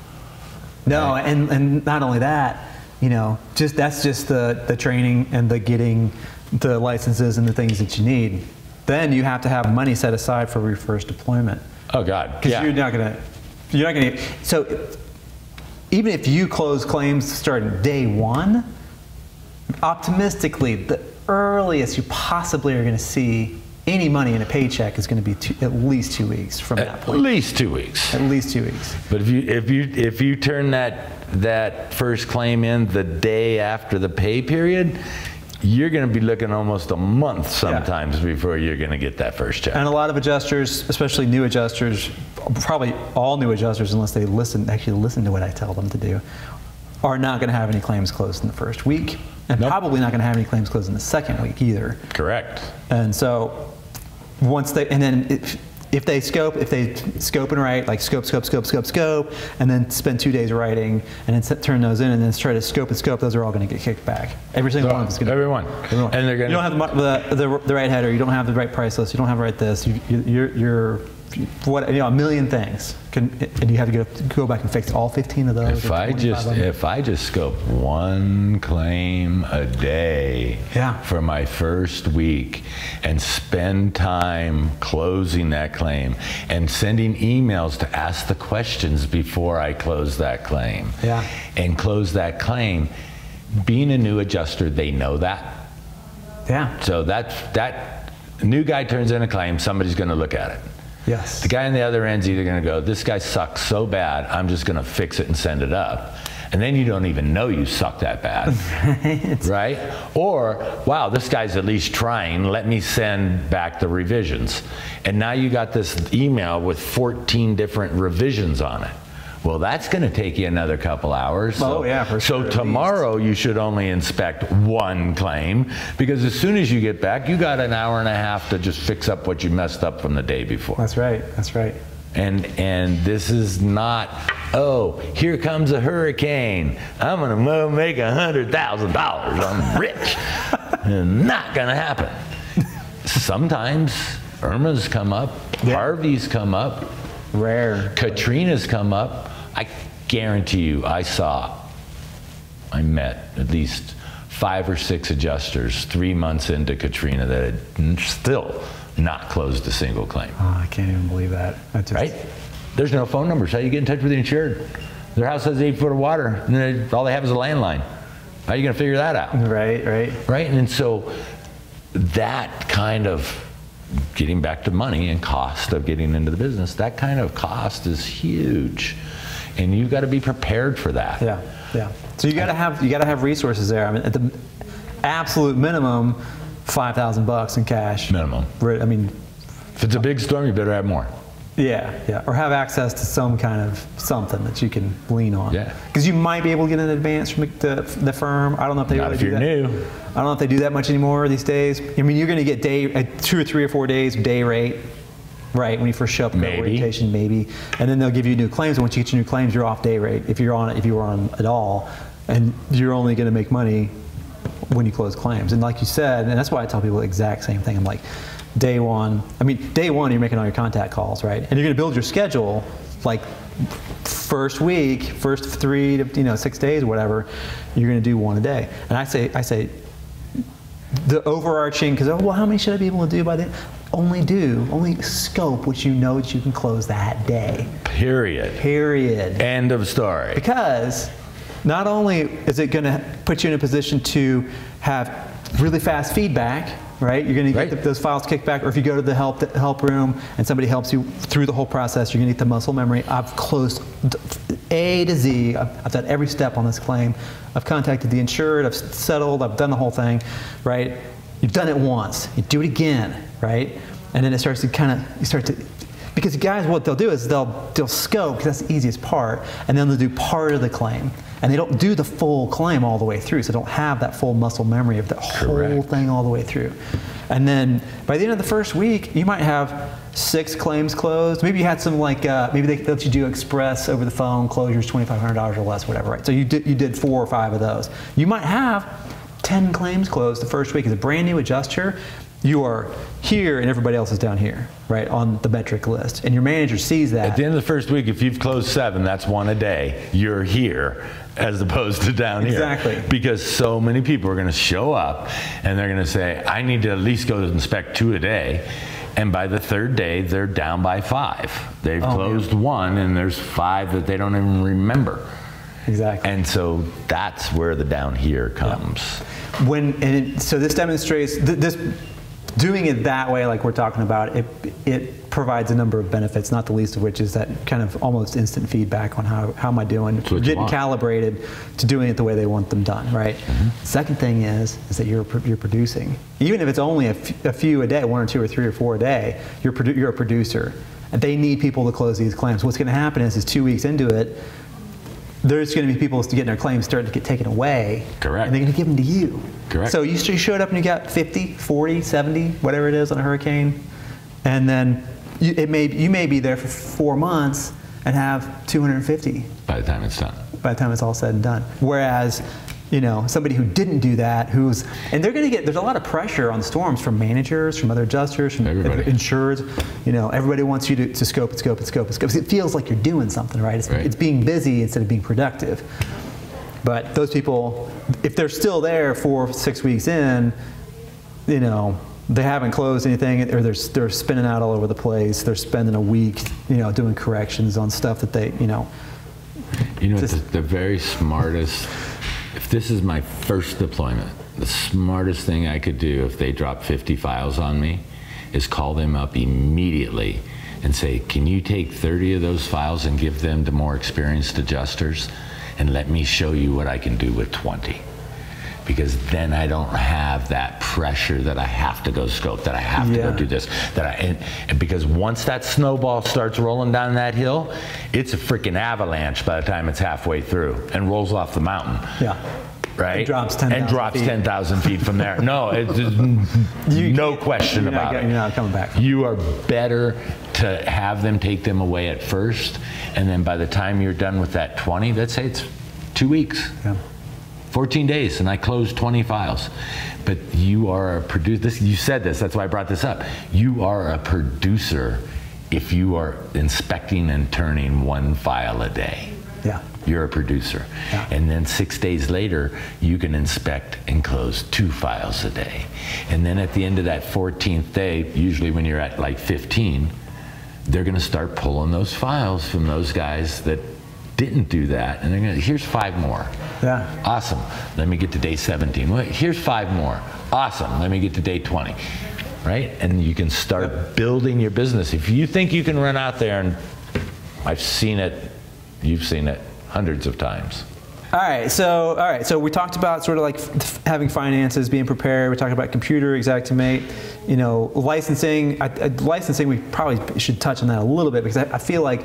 no, right? and and not only that, you know, just that's just the the training and the getting the licenses and the things that you need. Then you have to have money set aside for your first deployment. Oh God, because yeah. you're not gonna, you're not gonna. So even if you close claims starting day one, optimistically the earliest you possibly are going to see any money in a paycheck is going to be two, at least two weeks from at that point. At least two weeks. At least two weeks. But if you if you if you turn that that first claim in the day after the pay period, you're going to be looking almost a month sometimes yeah. before you're going to get that first check. And a lot of adjusters, especially new adjusters, probably all new adjusters, unless they listen actually listen to what I tell them to do, are not going to have any claims closed in the first week, and nope. probably not going to have any claims closed in the second week either. Correct. And so once they, and then if, if they scope, if they scope and write, like scope, scope, scope, scope, scope, and then spend two days writing, and then set, turn those in, and then try to scope and scope, those are all going to get kicked back. Every single so, one is going to. Everyone. everyone. And they're going. You don't have the, the the right header. You don't have the right price list. You don't have the right this. You, you, you're you're what you know a million things. Can, and you have to go, go back and fix all fifteen of those. If I just if I just scope one claim a day yeah. for my first week and spend time closing that claim and sending emails to ask the questions before I close that claim yeah. and close that claim, being a new adjuster, they know that. Yeah. So that that new guy turns in a claim, somebody's going to look at it. Yes. The guy on the other end's either going to go, this guy sucks so bad, I'm just going to fix it and send it up. And then you don't even know you suck that bad. Right? right? Or, wow, this guy's at least trying. Let me send back the revisions. And now you got this email with fourteen different revisions on it. Well, that's going to take you another couple hours. Oh, so, yeah, for sure. So tomorrow you should only inspect one claim, because as soon as you get back, you got an hour and a half to just fix up what you messed up from the day before. That's right. That's right. And and this is not, oh, here comes a hurricane. I'm going to make a hundred thousand dollars. I'm rich. Not going to happen. Sometimes Irma's come up. Yeah. Harvey's come up. Rare. Katrina's come up. I guarantee you, I saw, I met at least five or six adjusters three months into Katrina that had still not closed a single claim. Oh, I can't even believe that. Just... Right? There's no phone numbers. How do you get in touch with the insured? Their house has eight foot of water, and they, all they have is a landline. How are you going to figure that out? Right, right. Right? And so that kind of getting back to money and cost of getting into the business, that kind of cost is huge, and you've got to be prepared for that. Yeah, yeah. So you got to have you got to have resources there. I mean, at the absolute minimum, five thousand bucks in cash. Minimum. I mean, if it's a big storm, you better have more. Yeah, yeah. Or have access to some kind of something that you can lean on. Yeah. Because you might be able to get an advance from the, the firm. I don't know if they really do that. Not if you're new. I don't know if they do that much anymore these days. I mean, you're going to get day uh, two or three or four days day rate, right, when you first show up in orientation, maybe. And then they'll give you new claims. And once you get your new claims, you're off day rate if you're on if you were on at all. And you're only going to make money when you close claims. And like you said, and that's why I tell people the exact same thing. I'm like, day one, I mean, day one, you're making all your contact calls, right? And you're going to build your schedule, like first week, first three to you know six days, or whatever. You're going to do one a day. And I say, I say, the overarching, because oh, well, how many should I be able to do by the? Only do, only scope what you know that you can close that day. Period. Period. End of story. Because not only is it going to put you in a position to have really fast feedback. Right, you're going to get right. the, those files kicked back, or if you go to the help the help room and somebody helps you through the whole process, you're going to get the muscle memory. I've closed A to Z. I've, I've done every step on this claim. I've contacted the insured. I've settled. I've done the whole thing. Right, you've done it once. You do it again. Right, and then it starts to kind of you start to because guys, what they'll do is they'll they'll scope because that's the easiest part, and then they'll do part of the claim. And they don't do the full claim all the way through, so they don't have that full muscle memory of the Correct. whole thing all the way through. And then by the end of the first week, you might have six claims closed. Maybe you had some like, uh, maybe they let you do express over the phone, closures, twenty-five hundred dollars or less, whatever, right? So you did, you did four or five of those. You might have ten claims closed the first week. As a brand new adjuster, you are here and everybody else is down here, right, on the metric list. And your manager sees that. At the end of the first week, if you've closed seven, that's one a day. You're here as opposed to down exactly. here. Exactly. Because so many people are going to show up and they're going to say, I need to at least go to inspect two a day. And by the third day, they're down by five. They've oh, closed man. one, and there's five that they don't even remember. Exactly. And so that's where the down here comes. Yeah. When and it, so this demonstrates th this doing it that way, like we're talking about, it it provides a number of benefits, not the least of which is that kind of almost instant feedback on how how am I doing, getting calibrated to doing it the way they want them done, right? Mm-hmm. Second thing is is that you're you're producing, even if it's only a, f a few a day, one or two or three or four a day, you're produ you're a producer. They need people to close these claims. What's going to happen is, is two weeks into it, there's going to be people getting their claims starting to get taken away. Correct. And they're going to give them to you. Correct. So you showed up and you got fifty, forty, seventy, whatever it is on a hurricane, and then you, it may, you may be there for four months and have two hundred fifty. By the time it's done. By the time it's all said and done. Whereas, you know, somebody who didn't do that, who's, and they're going to get, there's a lot of pressure on storms from managers, from other adjusters, from everybody. Insurers. You know, everybody wants you to, to scope and scope and scope and scope. It feels like you're doing something, right? It's, right. It's being busy instead of being productive. But those people, if they're still there four, six weeks in, you know, they haven't closed anything, or they're, they're spinning out all over the place. They're spending a week, you know, doing corrections on stuff that they, you know. You know, just, the, the very smartest. If this is my first deployment, the smartest thing I could do if they drop fifty files on me is call them up immediately and say, can you take thirty of those files and give them to more experienced adjusters and let me show you what I can do with twenty? Because then I don't have that pressure that I have to go scope, that I have yeah. to go do this. That I, and, and because once that snowball starts rolling down that hill, it's a freaking avalanche by the time it's halfway through and rolls off the mountain. Yeah. Right? And drops ten thousand feet. feet from there. No, it's you no question you're about not, it. You're not coming back. You are better to have them take them away at first, and then by the time you're done with that twenty, let's say it's two weeks. Yeah. fourteen days, and I closed twenty files. But you are a producer, this, you said this, that's why I brought this up. You are a producer if you are inspecting and turning one file a day. Yeah. You're a producer. Yeah. And then six days later, you can inspect and close two files a day. And then at the end of that fourteenth day, usually when you're at like fifteen, they're gonna start pulling those files from those guys that didn't do that, and they're gonna, here's five more. Yeah. Awesome, let me get to day seventeen. Wait, here's five more. Awesome, let me get to day twenty. Right, and you can start yep. building your business. If you think you can run out there, and I've seen it, you've seen it hundreds of times. All right, so all right, so we talked about sort of like f having finances, being prepared. We talked about computer, Xactimate, you know, licensing. I, I, licensing, we probably should touch on that a little bit because I, I feel like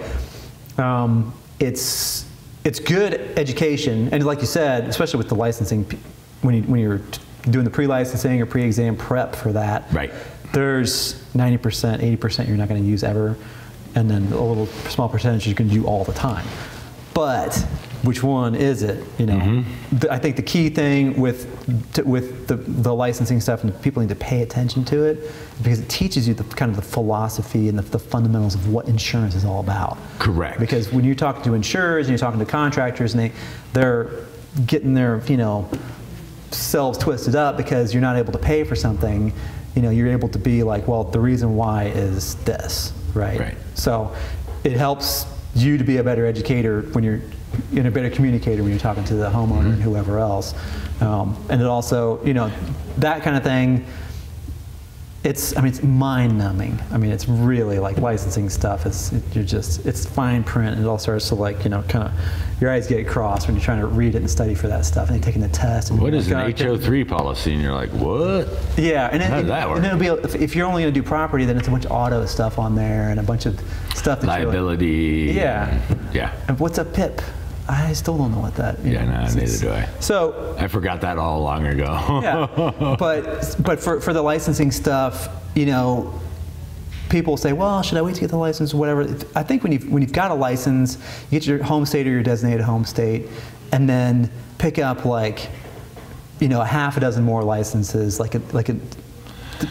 um, It's it's good education, and like you said, especially with the licensing, when you when you're doing the pre-licensing or pre-exam prep for that, right? There's ninety percent, eighty percent you're not going to use ever, and then a little small percentage you can do all the time. But which one is it? You know, mm-hmm. the, I think the key thing with to, with the the licensing stuff, and people need to pay attention to it because it teaches you the kind of the philosophy and the, the fundamentals of what insurance is all about. Correct. Because when you talk to insurers and you're talking to contractors, and they they're getting their you know selves twisted up because you're not able to pay for something, you know, you're able to be like, well, the reason why is this, right? Right. So it helps you to be a better educator when you're in a better communicator when you're talking to the homeowner mm-hmm. and whoever else. Um, and it also, you know, that kind of thing, it's, I mean, it's mind numbing. I mean, it's really like licensing stuff. It's, it, you're just, it's fine print, and it all starts to like, you know, kind of, your eyes get crossed when you're trying to read it and study for that stuff, and you're taking the test. And what is like, an oh, H O three policy? And you're like, what? Yeah, and, it, How does that work? And it'll be, if, if you're only gonna do property, then it's a bunch of auto stuff on there and a bunch of stuff that liability. You're like, yeah. Yeah. And what's a P I P? I still don't know what that is. Yeah, know, no, neither do I. So I forgot that all long ago. Yeah, but but for, for the licensing stuff, you know, people say, well, should I wait to get the license or whatever? I think when you've, when you've got a license, you get your home state or your designated home state, and then pick up like, you know, a half a dozen more licenses, like a, like a,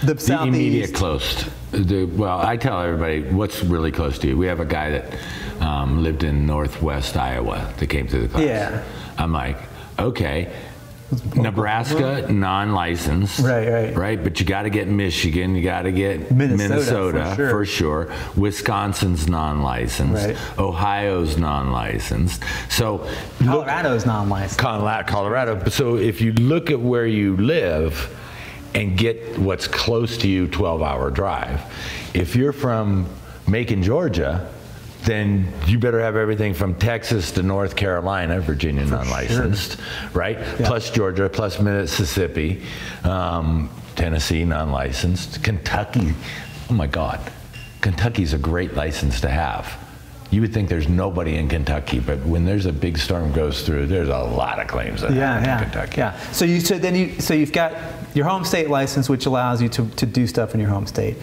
the, the southeast. Immediate closed. The, well, I tell everybody what's really close to you. We have a guy that um, lived in Northwest Iowa that came to the class. Yeah. I'm like, okay, Nebraska non-licensed, right, right, right. But you got to get Michigan, you got to get Minnesota, Minnesota for, sure. for sure. Wisconsin's non-licensed, right. Ohio's non-licensed. So Colorado's non-licensed. Colorado. So if you look at where you live and get what's close to you, twelve hour drive. If you're from Macon, Georgia, then you better have everything from Texas to North Carolina, Virginia non-licensed, sure. right? Yeah. Plus Georgia, plus Mississippi, um, Tennessee non-licensed, Kentucky. Oh my God, Kentucky's a great license to have. You would think there's nobody in Kentucky, but when there's a big storm goes through, there's a lot of claims that yeah, happen yeah, in Kentucky. Yeah. So you so then you so you've got your home state license, which allows you to to do stuff in your home state.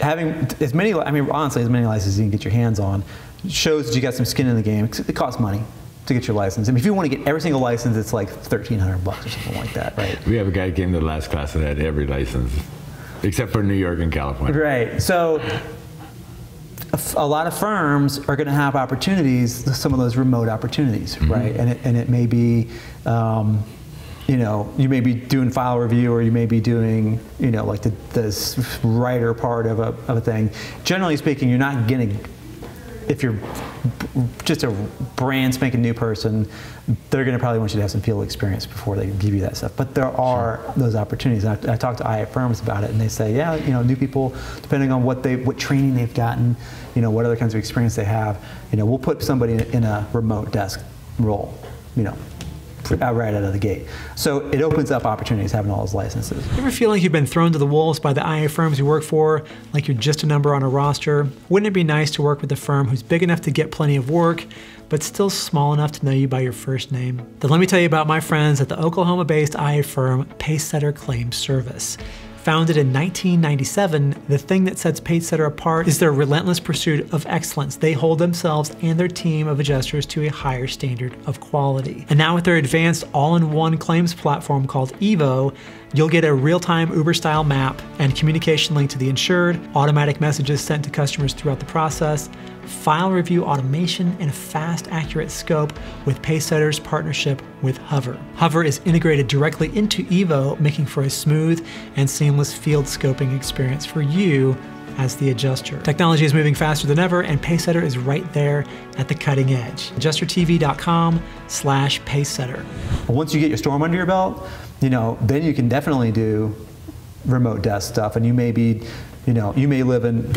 Having as many, I mean, honestly, as many licenses as you can get your hands on shows that you got some skin in the game. It costs money to get your license. I mean, if you want to get every single license, it's like thirteen hundred bucks or something like that, right? We have a guy who came to the last class that had every license except for New York and California. Right. So. A lot of firms are going to have opportunities, some of those remote opportunities, mm-hmm. right? And it, and it may be, um, you know, you may be doing file review, or you may be doing, you know, like the, the writer part of a, of a thing. Generally speaking, you're not going to, if you're just a brand spanking new person, they're going to probably want you to have some field experience before they give you that stuff. But there are sure. those opportunities. And I, I talked to I A firms about it, and they say, yeah, you know, new people, depending on what they, what training they've gotten, you know, what other kinds of experience they have, you know, we'll put somebody in, in a remote desk role, you know, right out of the gate. So it opens up opportunities having all those licenses. You ever feel like you've been thrown to the wolves by the I A firms you work for, like you're just a number on a roster? Wouldn't it be nice to work with a firm who's big enough to get plenty of work, but still small enough to know you by your first name? Then let me tell you about my friends at the Oklahoma-based I A firm, Pacesetter Claims Service. Founded in nineteen ninety-seven, the thing that sets Pacesetter apart is their relentless pursuit of excellence. They hold themselves and their team of adjusters to a higher standard of quality. And now with their advanced all-in-one claims platform called Evo, you'll get a real-time Uber-style map and communication link to the insured, automatic messages sent to customers throughout the process, file review automation, and a fast, accurate scope with Pacesetter's partnership with Hover. Hover is integrated directly into Evo, making for a smooth and seamless field scoping experience for you as the adjuster. Technology is moving faster than ever, and Pacesetter is right there at the cutting edge. adjuster T V dot com slash Pacesetter. Once you get your storm under your belt, you know, then you can definitely do remote desk stuff, and you may be, you know, you may live in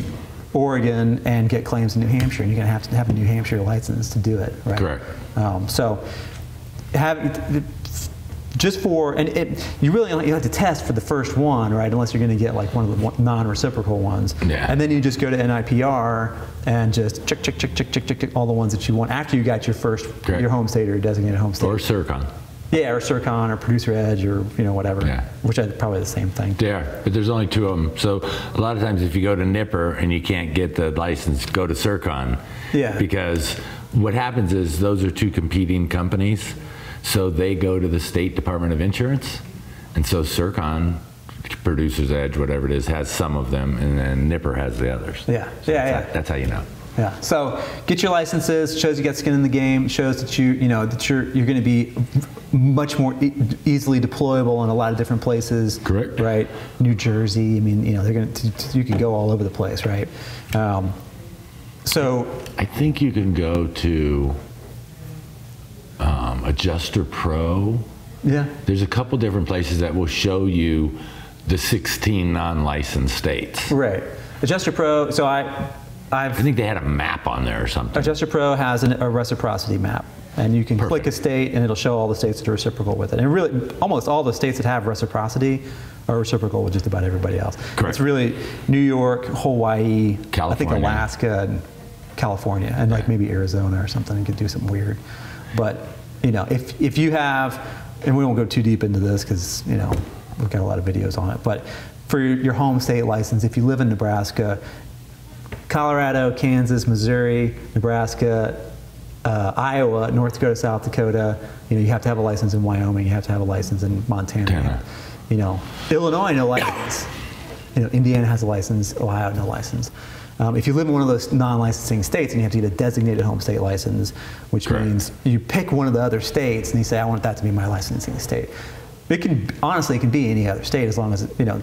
Oregon and get claims in New Hampshire, and you're gonna have to have a New Hampshire license to do it, right? Correct. Um, so, have just for and it, you really only, you have to test for the first one, right? Unless you're gonna get like one of the non-reciprocal ones, yeah. And then you just go to N I P R and just check, check, check, check, check, check, check all the ones that you want after you got your first Correct. your home state or your designated home state or Sircon. Yeah, or Sircon or Producer Edge or, you know, whatever, yeah. Which are probably the same thing. They are, but there's only two of them. So a lot of times if you go to N I P R and you can't get the license, go to Sircon. Yeah. Because what happens is those are two competing companies. So they go to the State Department of Insurance. And so Sircon, Producer's Edge, whatever it is, has some of them, and then N I P R has the others. Yeah, so yeah, that's yeah. How, that's how you know. Yeah. So get your licenses. Shows you got skin in the game. Shows that you you know that you're you're going to be much more e easily deployable in a lot of different places. Correct. Right. New Jersey. I mean, you know, they're going to you can go all over the place, right? Um, so I think you can go to um, Adjuster Pro. Yeah. There's a couple different places that will show you the sixteen non-licensed states. Right. Adjuster Pro. So I. I've, I think they had a map on there or something. Adjuster Pro has an, a reciprocity map, and you can Perfect. click a state, and it'll show all the states that are reciprocal with it. And really, almost all the states that have reciprocity are reciprocal with just about everybody else. Correct. It's really New York, Hawaii, California. I think Alaska, and California, and like maybe Arizona or something. You could do something weird, but you know, if if you have, and we won't go too deep into this because you know we've got a lot of videos on it. But for your home state license, if you live in Nebraska. Colorado, Kansas, Missouri, Nebraska, uh, Iowa, North Dakota, South Dakota. You know, you have to have a license in Wyoming. You have to have a license in Montana. Montana. You know, Illinois, no license. You know, Indiana has a license. Ohio, no license. Um, if you live in one of those non-licensing states and you have to get a designated home state license, which Correct. means you pick one of the other states and you say, I want that to be my licensing state. It can, honestly, it can be any other state as long as, you know,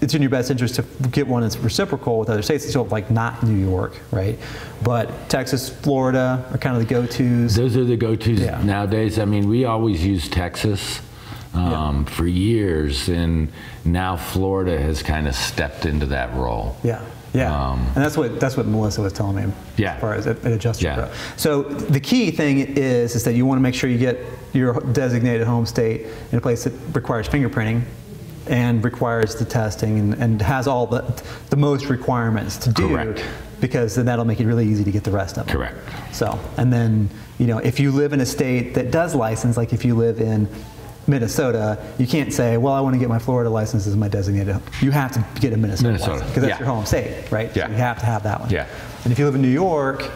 it's in your best interest to get one that's reciprocal with other states, so like not New York, right? But Texas, Florida are kind of the go-tos. Those are the go-tos yeah. nowadays. I mean, we always use Texas um, yeah. for years, and now Florida has kind of stepped into that role. Yeah. Yeah, um, and that's what that's what Melissa was telling me yeah. as far as at Adjuster yeah. Pro. So the key thing is is that you want to make sure you get your designated home state in a place that requires fingerprinting and requires the testing and, and has all the, the most requirements to do. Correct. Because then that'll make it really easy to get the rest of them. Correct. So, and then, you know, if you live in a state that does license, like if you live in Minnesota, you can't say, well, I want to get my Florida license as my designated home. You have to get a Minnesota, Minnesota. license, because that's yeah. your home state, right? Yeah. So you have to have that one. Yeah. And if you live in New York,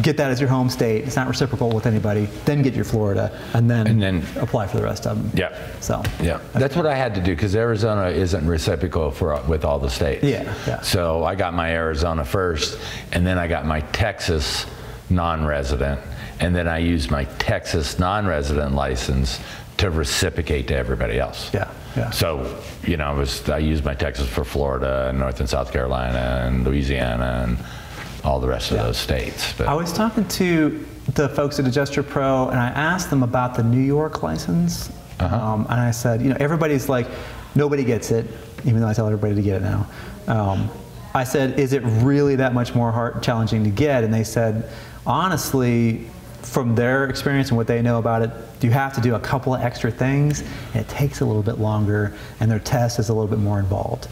get that as your home state. It's not reciprocal with anybody. Then get your Florida, and then, and then apply for the rest of them. Yeah. So. Yeah. Okay. That's what I had to do, because Arizona isn't reciprocal for with all the states. Yeah. Yeah. So I got my Arizona first, and then I got my Texas non-resident, and then I used my Texas non-resident license to reciprocate to everybody else. Yeah, yeah. So, you know, I was I used my Texas for Florida and North and South Carolina and Louisiana and all the rest yeah. of those states. But I was talking to the folks at Adjuster Pro, and I asked them about the New York license, uh-huh. um, and I said, you know, everybody's like, nobody gets it, even though I tell everybody to get it now. Um, I said, is it really that much more hard, challenging to get? And they said, honestly, from their experience and what they know about it, you have to do a couple of extra things, and it takes a little bit longer, and their test is a little bit more involved.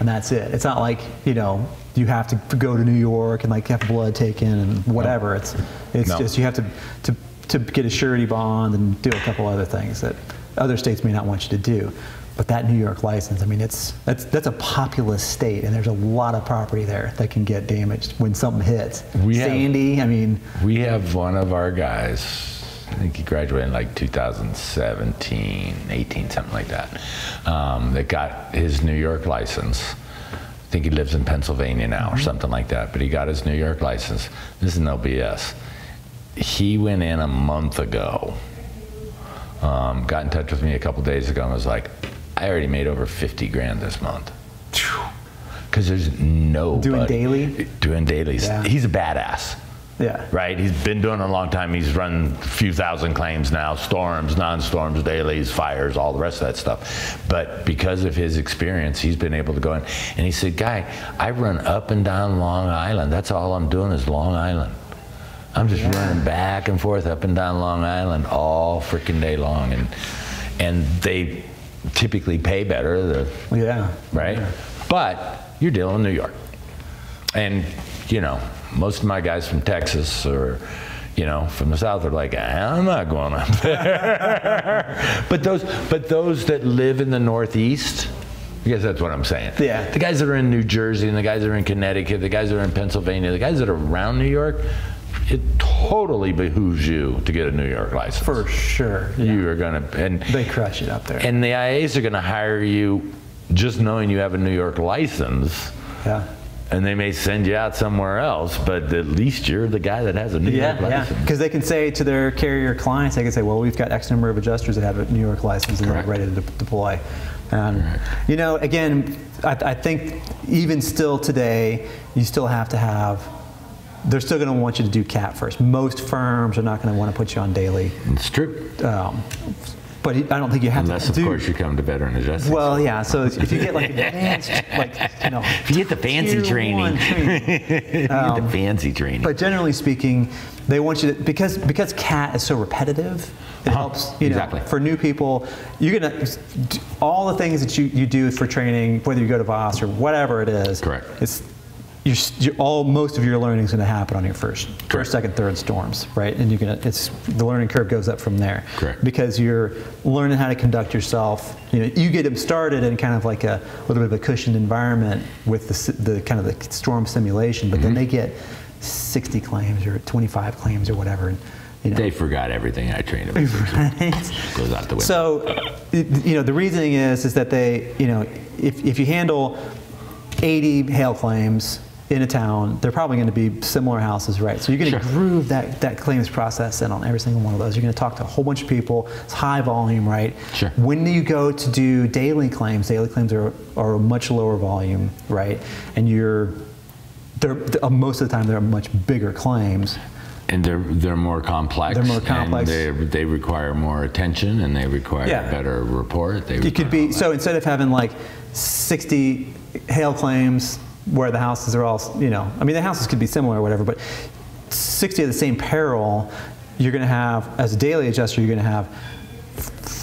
And that's it. It's not like, you know, you have to go to New York and like have blood taken and whatever. No. It's it's no. just you have to, to to get a surety bond and do a couple other things that other states may not want you to do. But that New York license, I mean, it's that's that's a populous state, and there's a lot of property there that can get damaged when something hits. We Sandy, have, I mean. We have one of our guys, I think he graduated in like two thousand seventeen, eighteen, something like that, um, that got his New York license. I think he lives in Pennsylvania now or mm-hmm. something like that, but he got his New York license. This is no B S. He went in a month ago, um, got in touch with me a couple days ago and was like, I already made over fifty grand this month. Because there's no doing daily? Doing dailies. Yeah. He's a badass. Yeah. Right? He's been doing it a long time. He's run a few thousand claims now, storms, non-storms, dailies, fires, all the rest of that stuff. But because of his experience, he's been able to go in. And he said, Guy, I run up and down Long Island. That's all I'm doing is Long Island. I'm just yeah. running back and forth up and down Long Island all freaking day long. And, and they typically pay better. The, yeah. Right? Yeah. But you're dealing in New York. And, you know, most of my guys from Texas or, you know, from the South are like, I'm not going up there. but those, but those that live in the Northeast, I guess that's what I'm saying. Yeah. The guys that are in New Jersey and the guys that are in Connecticut, the guys that are in Pennsylvania, the guys that are around New York, it totally behooves you to get a New York license. For sure. Yeah. You are gonna, and they crush it up there. And the I As are gonna hire you just knowing you have a New York license. Yeah. And they may send you out somewhere else, but at least you're the guy that has a New yeah, York license. Yeah, because they can say to their carrier clients, they can say, well, we've got X number of adjusters that have a New York license and they're ready to de deploy. Um, you know, again, I, I think even still today, you still have to have, they're still gonna want you to do C A T first. Most firms are not gonna wanna put you on daily. It's true. Um, But I don't think you have unless, to do. Unless, of course, you come to veteran adjustment. Well, yeah. So if you get like advanced, like you know, if you get the fancy training, training. um, you get the fancy training. But generally speaking, they want you to because because C A T is so repetitive. It uh-huh. helps you exactly. know for new people. You're gonna all the things that you you do for training, whether you go to Voss or whatever it is. Correct. It's you're, you're all most of your learning is going to happen on your first, Correct. first, second, third storms, right? And you're going to it's the learning curve goes up from there, Correct. because you're learning how to conduct yourself. You know, you get them started in kind of like a little bit of a cushioned environment with the the kind of the storm simulation, but mm-hmm. then they get sixty claims or twenty-five claims or whatever. And, you know, they forgot everything I trained them. Right. Goes out the window. So, you know, the reasoning is is that they, you know, if if you handle eighty hail claims. in a town, they're probably going to be similar houses, right? So you're going to sure. groove that, that claims process in on every single one of those. You're going to talk to a whole bunch of people. It's high volume, right? Sure. When you go to do daily claims, daily claims are, are a much lower volume, right? And you're, they're, they're, most of the time, they're much bigger claims. And they're, they're more complex. They're more complex. And they, they require more attention, and they require yeah. a better report. They it could be, so instead of having like sixty hail claims where the houses are all, you know, I mean, the houses could be similar or whatever, but sixty of the same peril, you're gonna have, as a daily adjuster, you're gonna have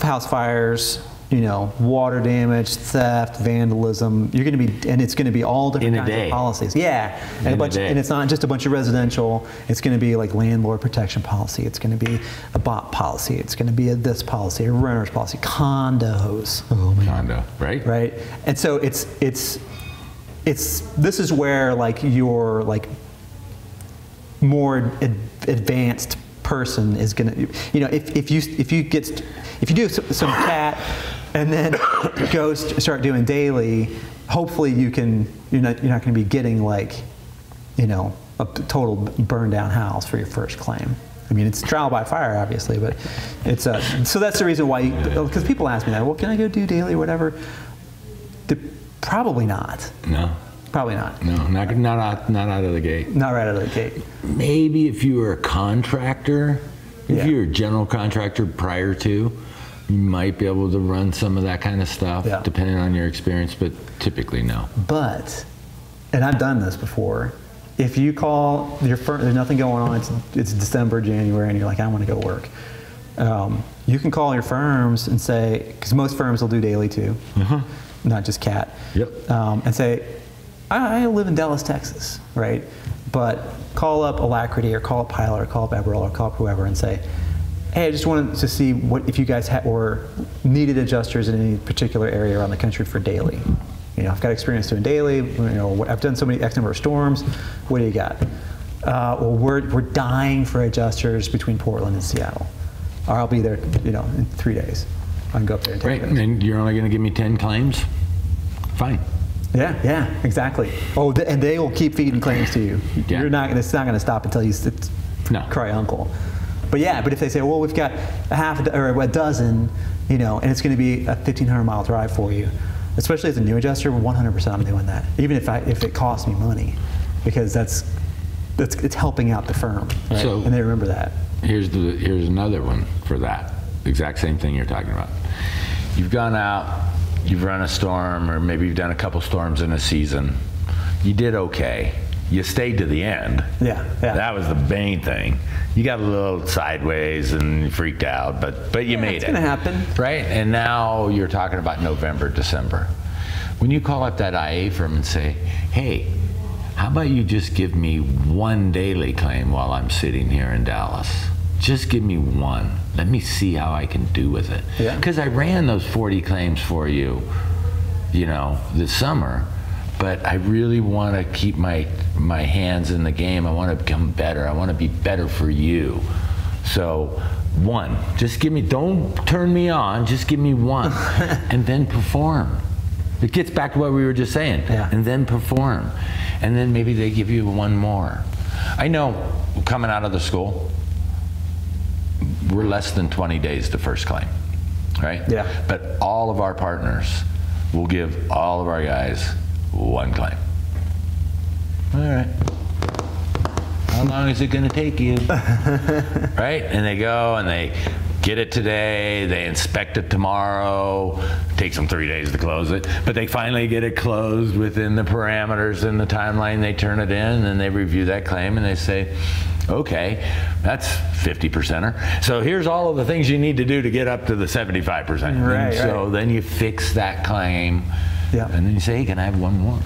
house fires, you know, water damage, theft, vandalism. You're going to be, and it's going to be all different kinds of policies. Yeah, and a bunch, and it's not just a bunch of residential. It's going to be like landlord protection policy. It's going to be a B O P policy. It's going to be a this policy, a renter's policy, condos. Oh man, condo, right? Right. And so it's it's it's this is where like your like more ad advanced person is going to, you know, if if you if you get if you do some, some cat. And then go st start doing daily. Hopefully, you can. You're not. You're not going to be getting like, you know, a total burned down house for your first claim. I mean, it's trial by fire, obviously, but it's. Uh, so that's the reason why. Because people ask me that. Well, can I go do daily or whatever? The, probably not. No. Probably not. No, not not out, not out of the gate. Not right out of the gate. Maybe if you were a contractor, if yeah. you were a general contractor prior to. You might be able to run some of that kind of stuff, yeah. depending on your experience, but typically no. But, and I've done this before, if you call your firm, there's nothing going on, it's, it's December, January, and you're like, I want to go work. Um, you can call your firms and say, because most firms will do daily too, uh-huh. not just cat, yep. um, and say, I, I live in Dallas, Texas, right? But call up Alacrity or call up Pilot or call up Eberl or call up whoever and say, hey, I just wanted to see what if you guys had or needed adjusters in any particular area around the country for daily. You know, I've got experience doing daily. You know, I've done so many X number of storms. What do you got? Uh, well, we're we're dying for adjusters between Portland and Seattle. Or I'll be there, you know, in three days. I can go up there and take. Right, and you're only going to give me ten claims. Fine. Yeah, yeah, exactly. Oh, th and they will keep feeding claims to you. Yeah. You're not. It's not going to stop until you no. cry uncle. But yeah, but if they say, well, we've got a half a, or a dozen, you know, and it's going to be a fifteen hundred mile drive for you, especially as a new adjuster, one hundred percent I'm doing that, even if I if it costs me money, because that's that's it's helping out the firm, right? So and they remember that. Here's the here's another one for that exact same thing you're talking about. You've gone out, you've run a storm, or maybe you've done a couple storms in a season. You did okay. You stayed to the end. Yeah, yeah. That was the main thing. You got a little sideways and freaked out, but but you yeah, made it's it. It's gonna happen, right? And now you're talking about November, December. When you call up that I A firm and say, "Hey, how about you just give me one daily claim while I'm sitting here in Dallas? Just give me one. Let me see how I can do with it." Yeah. Because I ran those forty claims for you, you know, this summer. But I really want to keep my my hands in the game. I want to become better. I want to be better for you. So one, just give me, don't turn me on, just give me one. And then perform. It gets back to what we were just saying. Yeah. And then perform. And then maybe they give you one more. I know coming out of the school, we're less than twenty days to first claim, right? Yeah. But all of our partners will give all of our guys one claim. All right. How long is it going to take you? Right? And they go and they get it today. They inspect it tomorrow. It takes them three days to close it. But they finally get it closed within the parameters and the timeline. They turn it in and they review that claim and they say, okay, that's fifty percenter. So here's all of the things you need to do to get up to the seventy-five percent. Right, and so right. then you fix that claim. Yeah. And then you say, hey, can I have one more?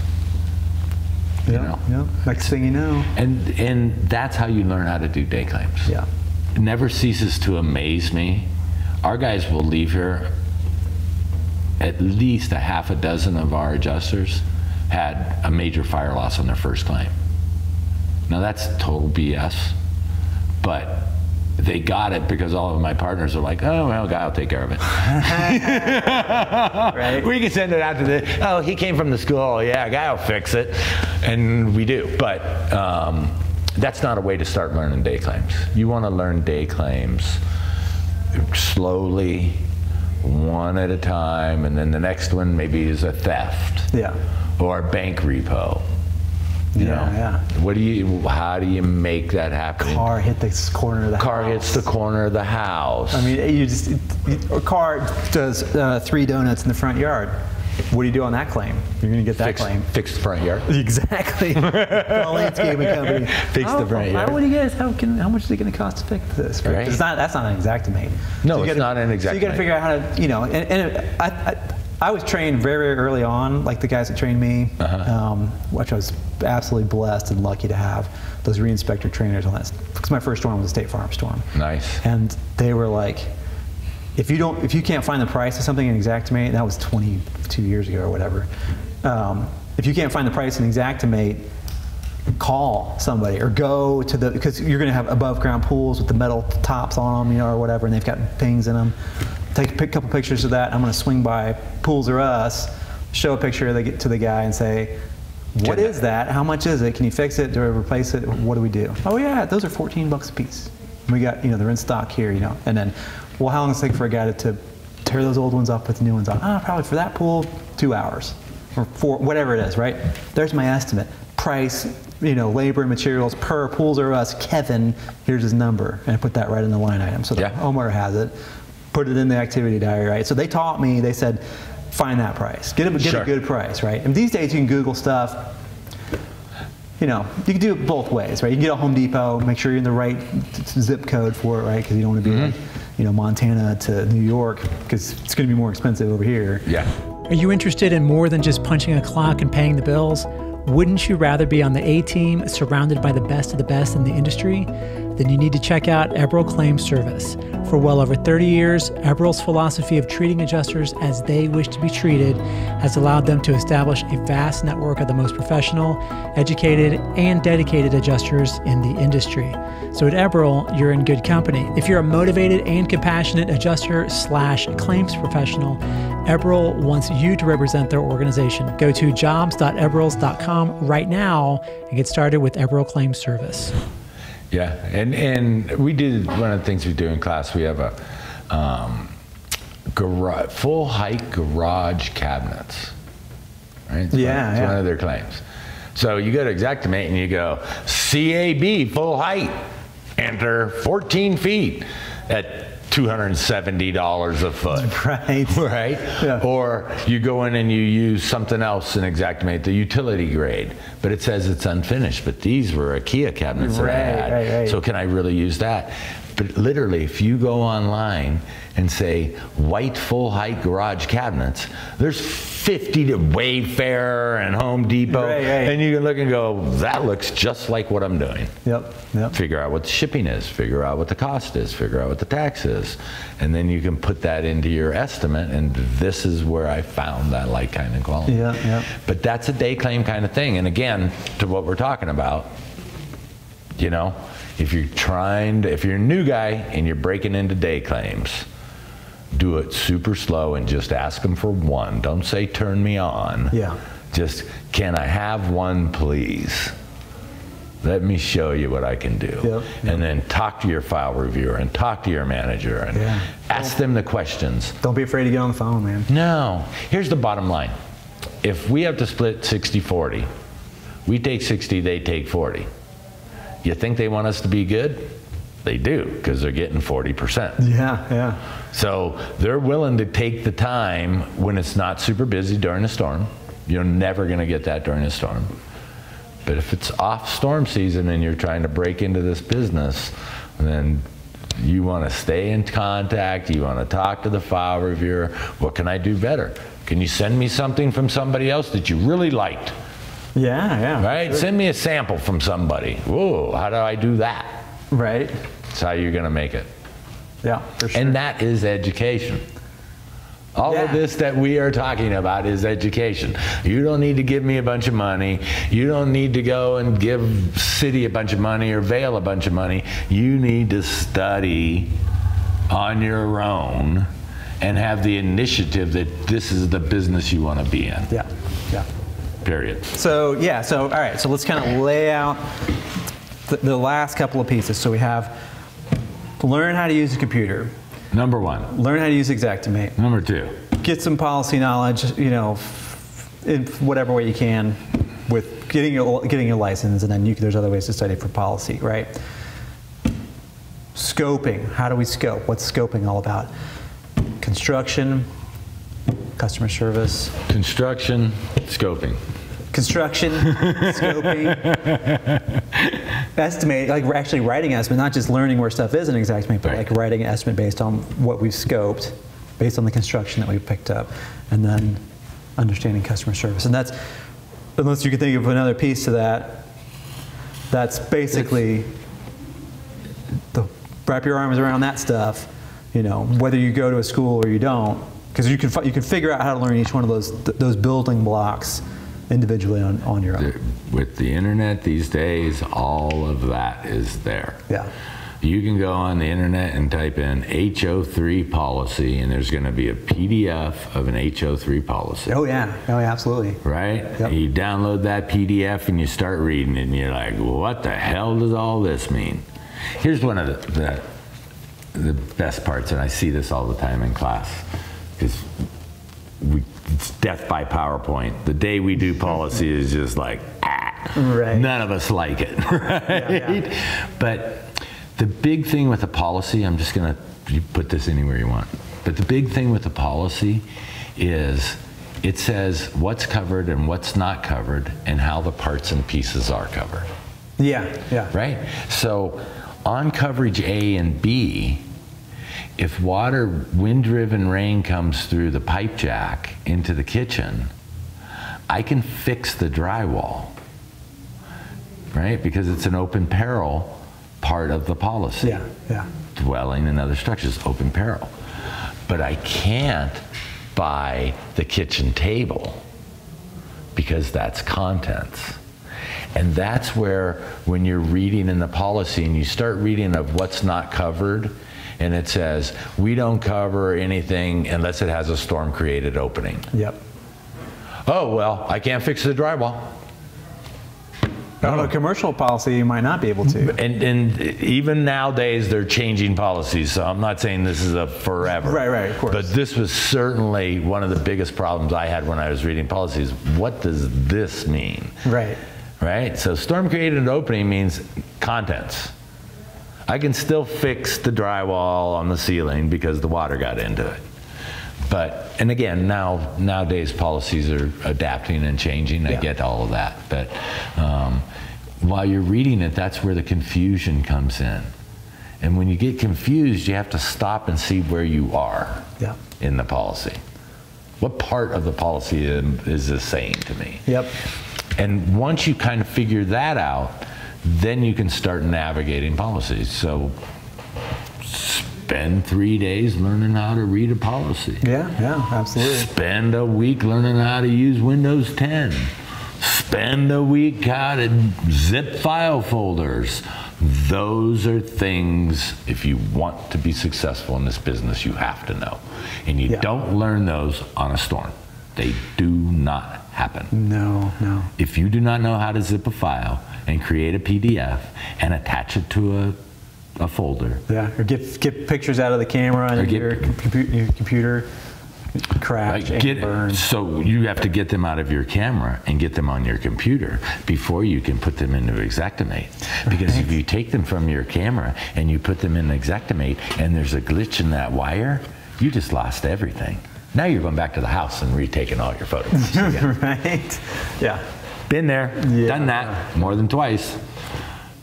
Yeah, you know? Yeah. Next thing you know. And and that's how you learn how to do day claims. Yeah. It never ceases to amaze me. Our guys will leave here, at least a half a dozen of our adjusters had a major fire loss on their first claim. Now that's total B S, but they got it because all of my partners are like, oh, well, God, I'll take care of it. Right? We can send it out to the, oh, he came from the school, yeah, guy will fix it. And we do, but um, that's not a way to start learning day claims. You wanna learn day claims slowly, one at a time, and then the next one maybe is a theft. Yeah. Or a bank repo. You yeah, know, yeah. What do you? How do you make that happen? Car hit the corner of the car house. Car hits the corner of the house. I mean, you just it, a car does uh, three donuts in the front yard. What do you do on that claim? You're going to get that fix, claim. Fix the front yard. Exactly. The landscaping company. Fix how, the front yard. How would you guys? How can? How much is it going to cost to fix this? Right? Right. It's not. That's not an exactimate. No, so it's gotta, not an exactimate. So you got to figure out how to. You know, and, and I. I I was trained very, very early on, like the guys that trained me, uh-huh. um, which I was absolutely blessed and lucky to have those re-inspector trainers on that. Because my first storm was a State Farm storm. Nice. And they were like, if you don't, if you can't find the price of something in Xactimate, that was twenty-two years ago or whatever. Um, if you can't find the price in Xactimate, call somebody or go to the, because you're going to have above ground pools with the metal tops on them, you know, or whatever, and they've got things in them. Take a couple pictures of that. I'm going to swing by Pools or Us, show a picture of the, to the guy and say, what is that? How much is it? Can you fix it? Do I replace it? What do we do? Oh yeah, those are fourteen bucks a piece. We got, you know, they're in stock here, you know. And then, well, how long does it take for a guy to, to tear those old ones off, put the new ones on? Ah, oh, probably for that pool, two hours or four, whatever it is, right? There's my estimate. Price, you know, labor and materials per Pools or Us, Kevin, here's his number. And I put that right in the line item. So the yeah. homeowner has it. Put it in the activity diary, right? So they taught me, they said, find that price. Get a, get sure. a good price, right? And these days you can Google stuff. You know, you can do it both ways, right? You can get a Home Depot, make sure you're in the right zip code for it, right? Because you don't want to be mm-hmm. like, you know, Montana to New York, because it's going to be more expensive over here. Yeah. Are you interested in more than just punching a clock and paying the bills? Wouldn't you rather be on the A-team, surrounded by the best of the best in the industry? Then you need to check out Eberl Claims Service. For well over thirty years, Eberl's philosophy of treating adjusters as they wish to be treated has allowed them to establish a vast network of the most professional, educated, and dedicated adjusters in the industry. So at Eberl, you're in good company. If you're a motivated and compassionate adjuster slash claims professional, Eberl wants you to represent their organization. Go to jobs dot eberls dot com right now and get started with Eberl Claims Service. Yeah, and, and we did, one of the things we do in class, we have a um, garage, full height garage cabinets, right? It's yeah, one, it's yeah. one of their claims. So you go to Xactimate and you go, C A B, full height, enter fourteen feet at two hundred seventy dollars a foot, right? Right. Yeah. Or you go in and you use something else in Xactimate, the utility grade, but it says it's unfinished. But these were IKEA cabinets right, that I had, right, right. So can I really use that? But literally, if you go online and say white full height garage cabinets, there's fifty to Wayfair and Home Depot, right, right. and you can look and go, that looks just like what I'm doing. Yep, yep. Figure out what the shipping is, figure out what the cost is, figure out what the tax is, and then you can put that into your estimate, and this is where I found that like kind of quality. Yeah, yeah. But that's a day claim kind of thing, and again, to what we're talking about, you know, if you're trying to, if you're a new guy and you're breaking into day claims, do it super slow and just ask them for one. Don't say turn me on. Yeah. Just, can I have one please? Let me show you what I can do. Yep, yep. And then talk to your file reviewer and talk to your manager and yeah. ask them the questions. Don't be afraid to get on the phone, man. No. Here's the bottom line. If we have to split sixty forty, we take sixty, they take forty. You think they want us to be good? They do, because they're getting forty percent. Yeah, yeah. So they're willing to take the time when it's not super busy during a storm. You're never gonna get that during a storm. But if it's off storm season and you're trying to break into this business, then you wanna stay in contact, you wanna talk to the file reviewer. What can I do better? Can you send me something from somebody else that you really liked? Yeah, yeah. Right? Sure. Send me a sample from somebody. Whoa, how do I do that? Right. That's how you're going to make it. Yeah, for sure. And that is education. All yeah. of this that we are talking about is education. You don't need to give me a bunch of money. You don't need to go and give City a bunch of money or Vale a bunch of money. You need to study on your own and have the initiative that this is the business you want to be in. Yeah, yeah. Period. So, yeah, so, all right, so let's kind of lay out th the last couple of pieces. So we have learn how to use a computer. Number one. Learn how to use Xactimate. Number two. Get some policy knowledge, you know, in whatever way you can with getting your, getting your license, and then you, there's other ways to study for policy, right? Scoping. How do we scope? What's scoping all about? Construction, customer service. Construction, scoping. Construction, scoping, estimate, like we're actually writing estimate, not just learning where stuff is in Xactimate, but right. like writing an estimate based on what we've scoped, based on the construction that we picked up, and then understanding customer service. And that's, unless you can think of another piece to that, that's basically, the, wrap your arms around that stuff, you know, whether you go to a school or you don't, because you can, you can figure out how to learn each one of those, th those building blocks individually on, on your own. With the internet these days, all of that is there. Yeah. You can go on the internet and type in H O three policy, and there's going to be a P D F of an H O three policy. Oh yeah, oh yeah, absolutely. Right? Yep. You download that P D F and you start reading it, and you're like, well, what the hell does all this mean? Here's one of the, the, the best parts, and I see this all the time in class, because we It's death by PowerPoint. The day we do policy is just like, ah, right. none of us like it, right? Yeah, yeah. But the big thing with a policy, I'm just gonna you put this anywhere you want, but the big thing with a policy is it says what's covered and what's not covered and how the parts and pieces are covered. Yeah, yeah. Right? So on coverage A and B, if water, wind-driven rain comes through the pipe jack into the kitchen, I can fix the drywall, right? Because it's an open peril part of the policy. Yeah, yeah. Dwelling and other structures, open peril. But I can't buy the kitchen table because that's contents. And that's where, when you're reading in the policy and you start reading of what's not covered, and it says, we don't cover anything unless it has a storm-created opening. Yep. Oh, well, I can't fix the drywall. On a commercial policy, you might not be able to. And, and even nowadays, they're changing policies, so I'm not saying this is a forever. Right, right, of course. But this was certainly one of the biggest problems I had when I was reading policies. What does this mean? Right. Right? So storm-created opening means contents. I can still fix the drywall on the ceiling because the water got into it. But, and again, now nowadays policies are adapting and changing. I yeah. get all of that. But um, while you're reading it, that's where the confusion comes in. And when you get confused, you have to stop and see where you are yeah. in the policy. What part of the policy is this saying to me? Yep. And once you kind of figure that out, then you can start navigating policies. So spend three days learning how to read a policy. Yeah, yeah, absolutely. Spend a week learning how to use Windows ten. Spend a week how to zip file folders. Those are things, if you want to be successful in this business, you have to know. And you yeah. don't learn those on a storm. They do not happen. No, no. If you do not know how to zip a file and create a P D F and attach it to a, a folder. Yeah, or get, get pictures out of the camera and get, your, compu your computer crash right, and burn. So you have to get them out of your camera and get them on your computer before you can put them into Xactimate. Because right. if you take them from your camera and you put them in Xactimate and there's a glitch in that wire, you just lost everything. Now you're going back to the house and retaking all your photos. Right? Yeah. Been there, yeah. done that more than twice,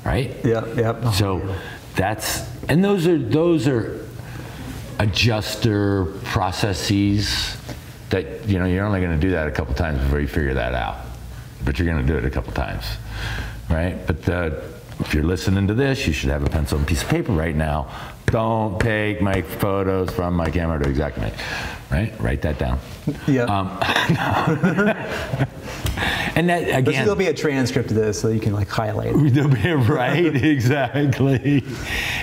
right? Yeah, yeah. Oh, so yeah. that's, and those are, those are adjuster processes that, you know, you're only going to do that a couple times before you figure that out, but you're going to do it a couple times, right? But the, if you're listening to this, you should have a pencil and piece of paper right now. Don't take my photos from my camera to Xactimate. right? Write that down. Yeah. Um, and that, again. But there'll be a transcript of this so you can like highlight it. Right, exactly.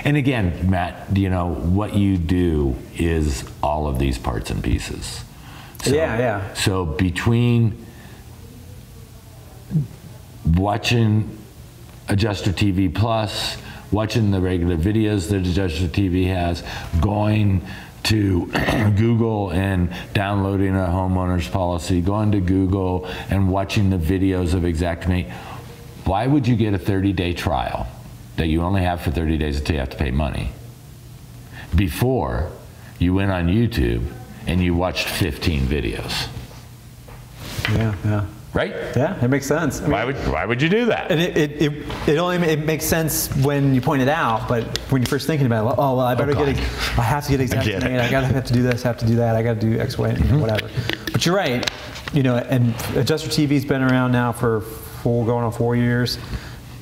And again, Matt, you know, what you do is all of these parts and pieces. So, yeah, yeah. So between watching Adjuster T V Plus, watching the regular videos that Adjuster T V has, going to Google and downloading a homeowner's policy, going to Google and watching the videos of ACT. Why would you get a thirty day trial that you only have for thirty days until you have to pay money before you went on YouTube and you watched fifteen videos? Yeah, yeah. Right? Yeah, it makes sense. I mean, why would why would you do that? And it, it, it, it only it makes sense when you point it out, but when you're first thinking about it, oh well, I better oh, get, I have to get exactly, I, I gotta have to do this, have to do that, I gotta do X, Y, and mm-hmm. whatever. But you're right, you know. And Adjuster T V's been around now for four, going on four years.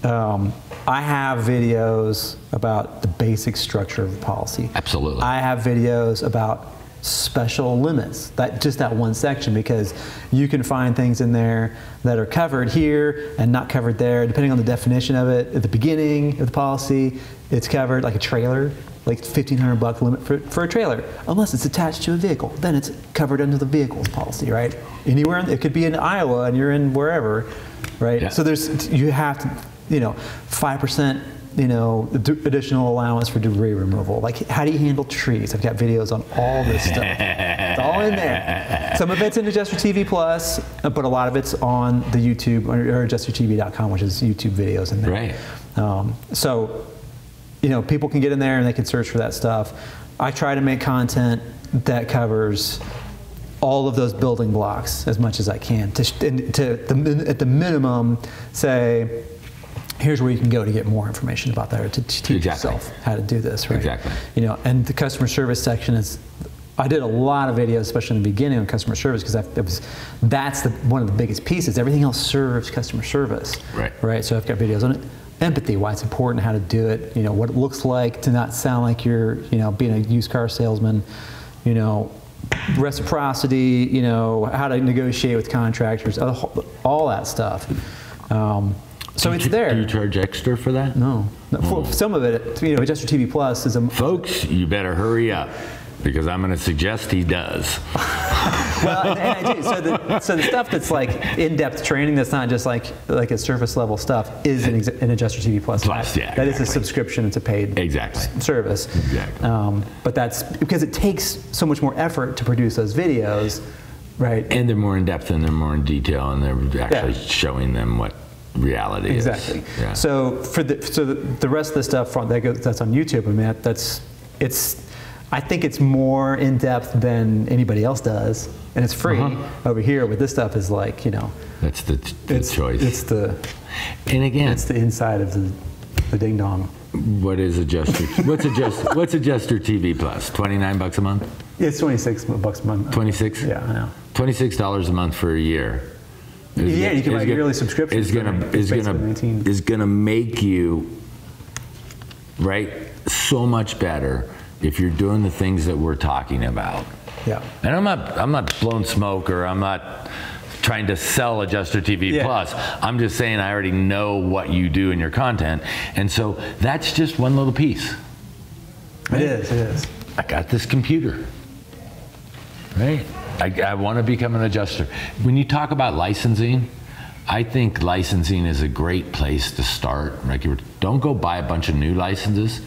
Um, I have videos about the basic structure of the policy. Absolutely. I have videos about special limits, that just that one section, because you can find things in there that are covered here and not covered there, depending on the definition of it. At the beginning of the policy, it's covered like a trailer, like fifteen hundred buck limit for, for a trailer, unless it's attached to a vehicle. Then it's covered under the vehicles policy, right? Anywhere, in, it could be in Iowa and you're in wherever, right? Yeah. So there's, you have to, you know, five percent you know, additional allowance for debris removal. Like, how do you handle trees? I've got videos on all this stuff. It's all in there. Some of it's in Adjuster T V Plus, but a lot of it's on the YouTube, or adjuster T V dot com, which is YouTube videos in there. Right. Um, so, you know, people can get in there and they can search for that stuff. I try to make content that covers all of those building blocks as much as I can. To, to the, at the minimum, say, here's where you can go to get more information about that, or to teach exactly. yourself how to do this, right? Exactly. You know, and the customer service section is, I did a lot of videos, especially in the beginning, on customer service, because that's the, one of the biggest pieces. Everything else serves customer service, right? Right. So I've got videos on it. Empathy, why it's important, how to do it, you know, what it looks like to not sound like you're, you know, being a used car salesman, you know, reciprocity, you know, how to negotiate with contractors, all that stuff. Um, So do it's you, there. Do you charge extra for that? No. no for oh. Some of it, you know, Adjuster T V Plus is a... Folks, you better hurry up, because I'm going to suggest he does. Well, and, and I do. So the, so the stuff that's like in-depth training, that's not just like like a surface level stuff, is an, an Adjuster T V Plus. Plus, yeah. That exactly. is a subscription. It's a paid exactly. service. Exactly. Um, but that's because it takes so much more effort to produce those videos, right? And they're more in-depth, and they're more in detail, and they're actually yeah. showing them what reality exactly. is. Yeah. So for the so the, the rest of the stuff from that goes, that's on YouTube. I mean that, that's it's I think it's more in depth than anybody else does, and it's free. Uh-huh. Over here with this stuff is like, you know, that's the, the it's, choice. It's the and again it's the inside of the, the ding dong. What is Adjuster? what's Adjuster? What's Adjuster T V Plus? Twenty nine bucks a month. It's twenty six bucks a month. Twenty six. Yeah, I know. Twenty six dollars a month for a year. Is yeah, gonna, you can buy a yearly subscription. Is gonna is gonna is gonna make you right so much better if you're doing the things that we're talking about. Yeah. And I'm not I'm not blowing smoke, or I'm not trying to sell Adjuster T V yeah. Plus. I'm just saying I already know what you do in your content, and so that's just one little piece. Right? It is. It is. I got this computer. Right. I, I want to become an adjuster. When you talk about licensing, I think licensing is a great place to start. Like, you don't go buy a bunch of new licenses.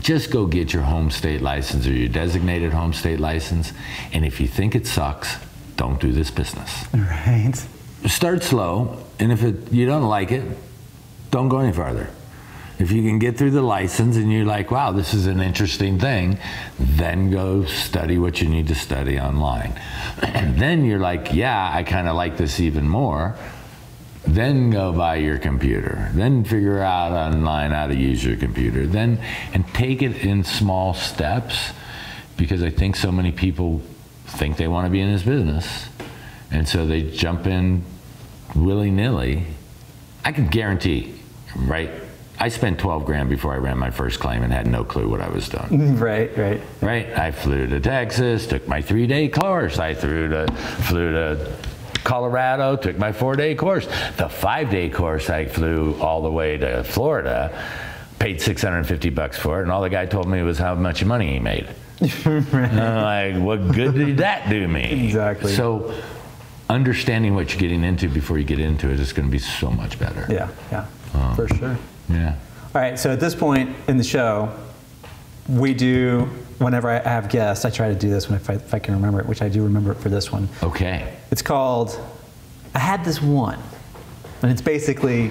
Just go get your home state license or your designated home state license. And if you think it sucks, don't do this business. Right. Start slow, and if it, you don't like it, don't go any farther. If you can get through the license and you're like, wow, this is an interesting thing, then go study what you need to study online. And then you're like, yeah, I kind of like this even more. Then go buy your computer. Then figure out online how to use your computer. Then, and take it in small steps, because I think so many people think they want to be in this business. And so they jump in willy-nilly. I can guarantee, right? I spent twelve grand before I ran my first claim and had no clue what I was doing. Right, right. Right, I flew to Texas, took my three-day course. I flew to, flew to Colorado, took my four-day course. The five-day course, I flew all the way to Florida, paid six hundred fifty bucks for it, and all the guy told me was how much money he made. Right. And I'm like, what good did that do me? Exactly. So understanding what you're getting into before you get into it is going to be so much better. Yeah, yeah, um, for sure. Yeah. All right, so at this point in the show, we do, whenever I have guests, I try to do this when if I, if I can remember it, which I do remember it for this one. Okay. It's called, I had this one, and it's basically,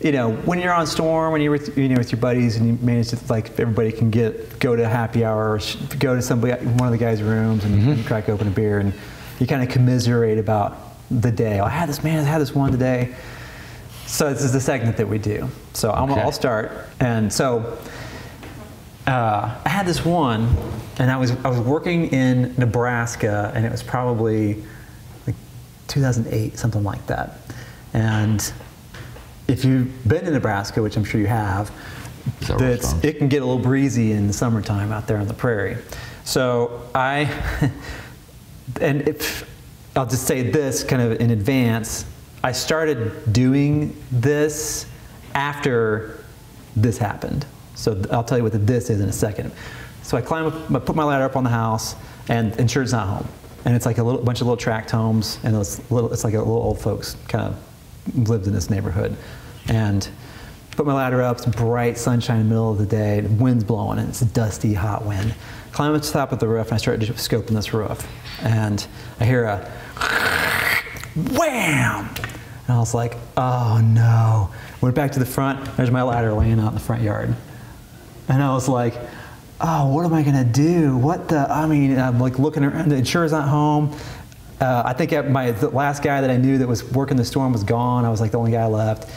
you know, when you're on Storm, when you're with, you know, with your buddies and you manage to, like, everybody can get, go to a happy hour, or go to somebody, one of the guys' rooms and, mm-hmm. and crack open a beer, and you kind of commiserate about the day. Oh, I had this, man, I had this one today. So this is the segment that we do. So okay. I'm, I'll start. And so uh, I had this one, and I was, I was working in Nebraska, and it was probably like two thousand eight, something like that. And if you've been to Nebraska, which I'm sure you have, that's, it can get a little breezy in the summertime out there on the prairie. So I, and if, I'll just say this kind of in advance, I started doing this after this happened. So I'll tell you what the this is in a second. So I climb up, I put my ladder up on the house, and, and sure it's not home. And it's like a little, bunch of little tract homes, and it's, little, it's like a little old folks kind of lived in this neighborhood, and put my ladder up. It's bright sunshine in the middle of the day. The wind's blowing, and it's a dusty, hot wind. Climb up to the top of the roof, and I started scoping this roof, and I hear a wham, and I was like, "Oh no!" Went back to the front. There's my ladder laying out in the front yard, and I was like, "Oh, what am I gonna do? What the? I mean, I'm like looking around. The insurer's not home." Uh, I think I, my, the last guy that I knew that was working the storm was gone. I was like the only guy left.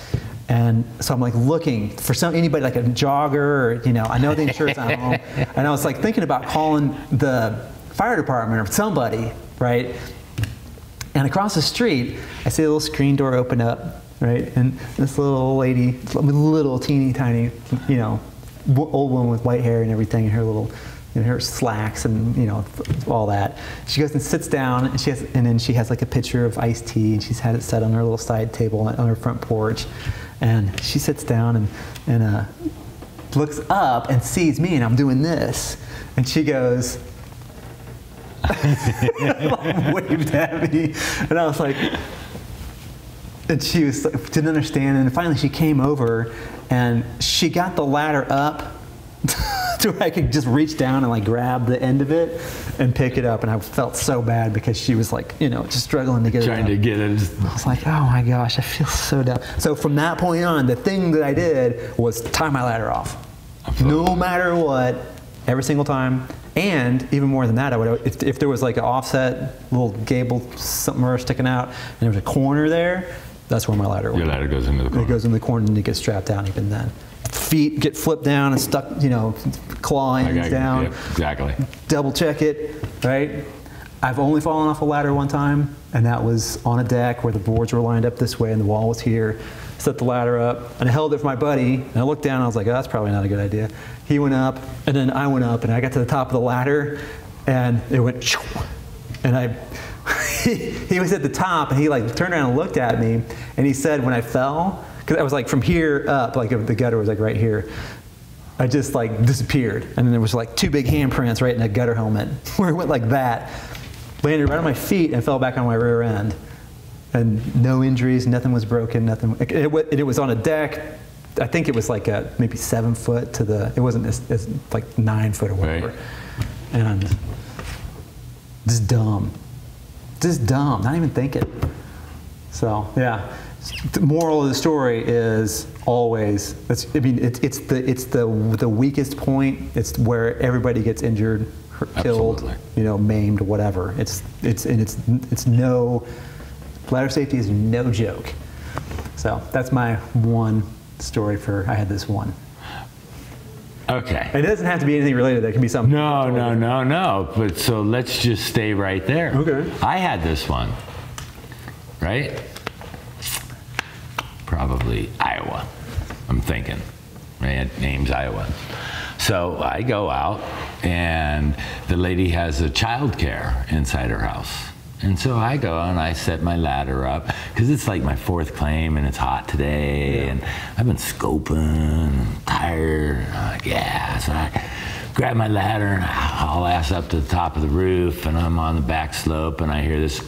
And so I'm like looking for some, anybody like a jogger, or, you know, I know the insurance on home. And I was like thinking about calling the fire department or somebody, right? And across the street, I see a little screen door open up, right? And this little old lady, little teeny tiny, you know, old woman with white hair and everything, and her little, and her slacks and, you know, all that. She goes and sits down, and she has, and then she has like a pitcher of iced tea, and she's had it set on her little side table on her front porch. And she sits down and, and uh, looks up and sees me, and I'm doing this. And she goes, like, waved at me. And I was like, and she was like, didn't understand. And finally she came over, and she got the ladder up to where I could just reach down and like grab the end of it and pick it up. And I felt so bad because she was like, you know, just struggling to get Trying it up. Trying to get it. I was like, oh my gosh, I feel so dumb. So from that point on, the thing that I did was tie my ladder off. No matter what, every single time. And even more than that, I would, if, if there was like an offset, little gable, something sticking out, and there was a corner there, that's where my ladder was. Your ladder goes into the corner. It goes in the corner, and it gets strapped down even then. Feet get flipped down and stuck, you know, claw ends down. Yep, exactly. Double check it, right? I've only fallen off a ladder one time, and that was on a deck where the boards were lined up this way and the wall was here. Set the ladder up, and I held it for my buddy, and I looked down, and I was like, oh, that's probably not a good idea. He went up, and then I went up, and I got to the top of the ladder, and it went, shoo, and I, he, he was at the top, and he like turned around and looked at me, and he said, when I fell, because I was like from here up, like the gutter was like right here. I just like disappeared. And then there was like two big handprints right in the gutter helmet where it went like that. Landed right on my feet and fell back on my rear end. And no injuries, nothing was broken, nothing. It, it, it was on a deck. I think it was like a, maybe seven foot to the, it wasn't as, as like nine foot or whatever. Right. And just dumb. Just dumb, not even thinking. So, yeah. The moral of the story is always, it's, I mean, it, it's, the, it's the, the weakest point. It's where everybody gets injured, hurt, killed, you know, maimed, whatever. It's, it's, and it's, it's no, ladder safety is no joke. So that's my one story for, I had this one. Okay. It doesn't have to be anything related. That can be something. No, no, no, no. But so let's just stay right there. Okay. I had this one, right? Probably Iowa, I'm thinking. Ames, Iowa. So I go out, and the lady has a childcare inside her house. And so I go and I set my ladder up, because it's like my fourth claim and it's hot today, yeah. and I've been scoping, and I'm tired, and I'm like, yeah. So I grab my ladder and I'll ass up to the top of the roof, and I'm on the back slope, and I hear this,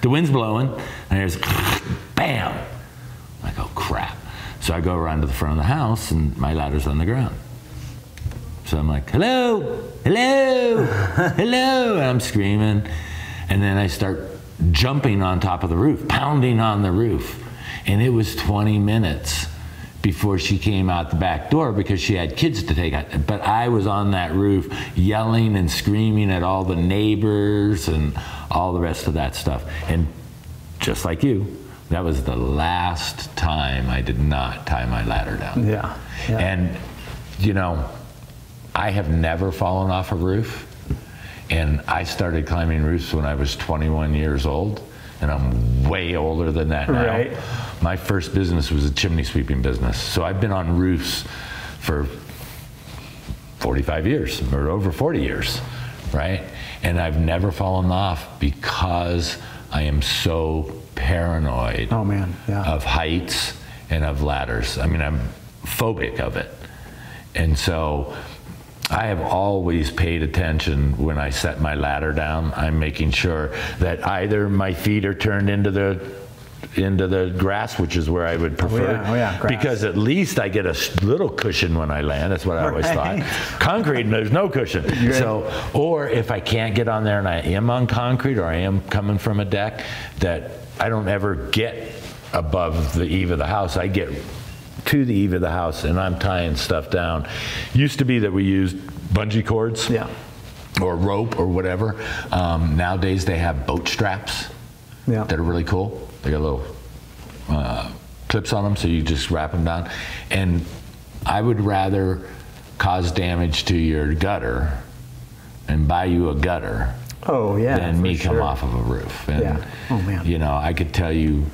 the wind's blowing, and I hear this, bam. I go, crap. So I go around to the front of the house and my ladder's on the ground. So I'm like, hello, hello, hello, and I'm screaming. And then I start jumping on top of the roof, pounding on the roof. And it was twenty minutes before she came out the back door, because she had kids to take out. But I was on that roof yelling and screaming at all the neighbors and all the rest of that stuff. And just like you, that was the last time I did not tie my ladder down. Yeah. yeah. And, you know, I have never fallen off a roof. And I started climbing roofs when I was twenty-one years old, and I'm way older than that now. Right. My first business was a chimney sweeping business. So I've been on roofs for forty-five years, or over forty years, right? And I've never fallen off because I am so paranoid oh, man. Yeah. of heights and of ladders. I mean, I'm phobic of it. And so, I have always paid attention when I set my ladder down. I'm making sure that either my feet are turned into the into the grass, which is where I would prefer, oh, yeah. Oh, yeah. because at least I get a little cushion when I land. That's what I right. always thought. Concrete, there's no cushion. You're so, in. Or if I can't get on there and I am on concrete, or I am coming from a deck, that I don't ever get above the eave of the house. I get to the eave of the house, and I'm tying stuff down. Used to be that we used bungee cords yeah. or rope or whatever. Um, nowadays they have boat straps yeah. that are really cool. They got little uh, clips on them, so you just wrap them down. And I would rather cause damage to your gutter and buy you a gutter oh, yeah, than me sure. come off of a roof. And, yeah. oh, man. you know, I could tell you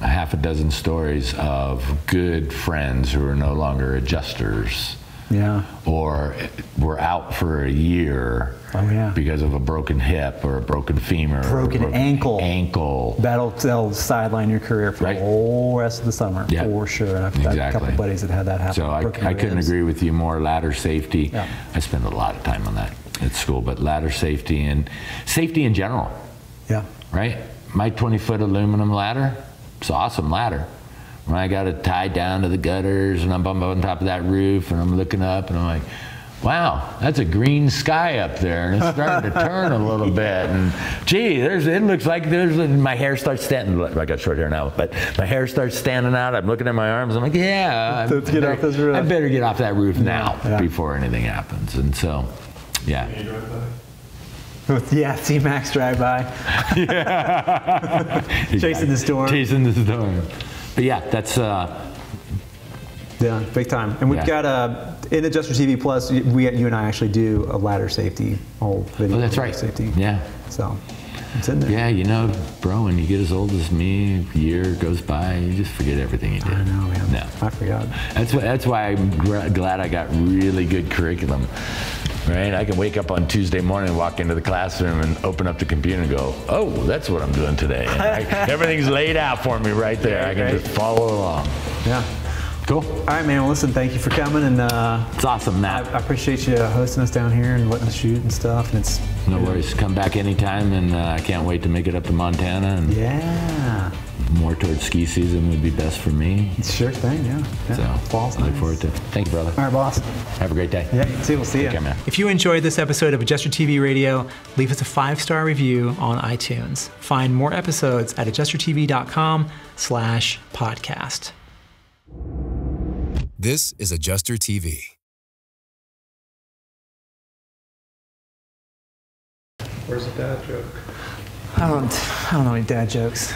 a half a dozen stories of good friends who are no longer adjusters yeah. or were out for a year oh, yeah. because of a broken hip or a broken femur broken, or broken ankle ankle that'll, that'll sideline your career for right. the whole rest of the summer yep. for sure. And I've exactly. got a couple of buddies that had that happen. So I, I couldn't agree with you more. Ladder safety, yeah. I spend a lot of time on that at school, but ladder safety and safety in general. Yeah. Right? My twenty foot aluminum ladder, it's an awesome ladder. When I got it tied down to the gutters and I'm on top of that roof and I'm looking up and I'm like, wow, that's a green sky up there, and it's starting to turn a little bit. And gee, there's it looks like there's my hair starts standing. I got short hair now, but my hair starts standing out. I'm looking at my arms. I'm like, yeah, I, get better, off this roof. I better get off that roof now yeah. before anything happens. And so, yeah. With, yeah, C MAX drive by. yeah. Chasing the storm. Chasing the storm. But yeah, that's. Uh, yeah, big time. And we've yeah. got, uh, in Adjuster T V Plus, we, you and I actually do a ladder safety, whole video. Oh, that's right. Safety. Yeah. So it's in there. Yeah, you know, bro, when you get as old as me, a year goes by, you just forget everything you did. I know, man. No. I forgot. That's, what, that's why I'm glad I got really good curriculum. Right, I can wake up on Tuesday morning and walk into the classroom and open up the computer and go, oh, that's what I'm doing today. And I, everything's laid out for me right there. I can right. just follow along. Yeah. Cool. All right, man. Well, listen, thank you for coming. And uh, it's awesome, Matt. I, I appreciate you hosting us down here and letting us shoot and stuff. And it's no yeah. worries. Come back anytime, and uh, I can't wait to make it up to Montana. And yeah. more towards ski season would be best for me. Sure thing, yeah. yeah. So, Fall's I look nice. forward to it. Thank you, brother. All right, boss. Have a great day. Yeah, you too. We'll see Take you. Care, man. If you enjoyed this episode of Adjuster T V Radio, leave us a five-star review on iTunes. Find more episodes at adjuster T V dot com slash podcast. This is Adjuster T V. Where's the dad joke? I don't, I don't know any dad jokes.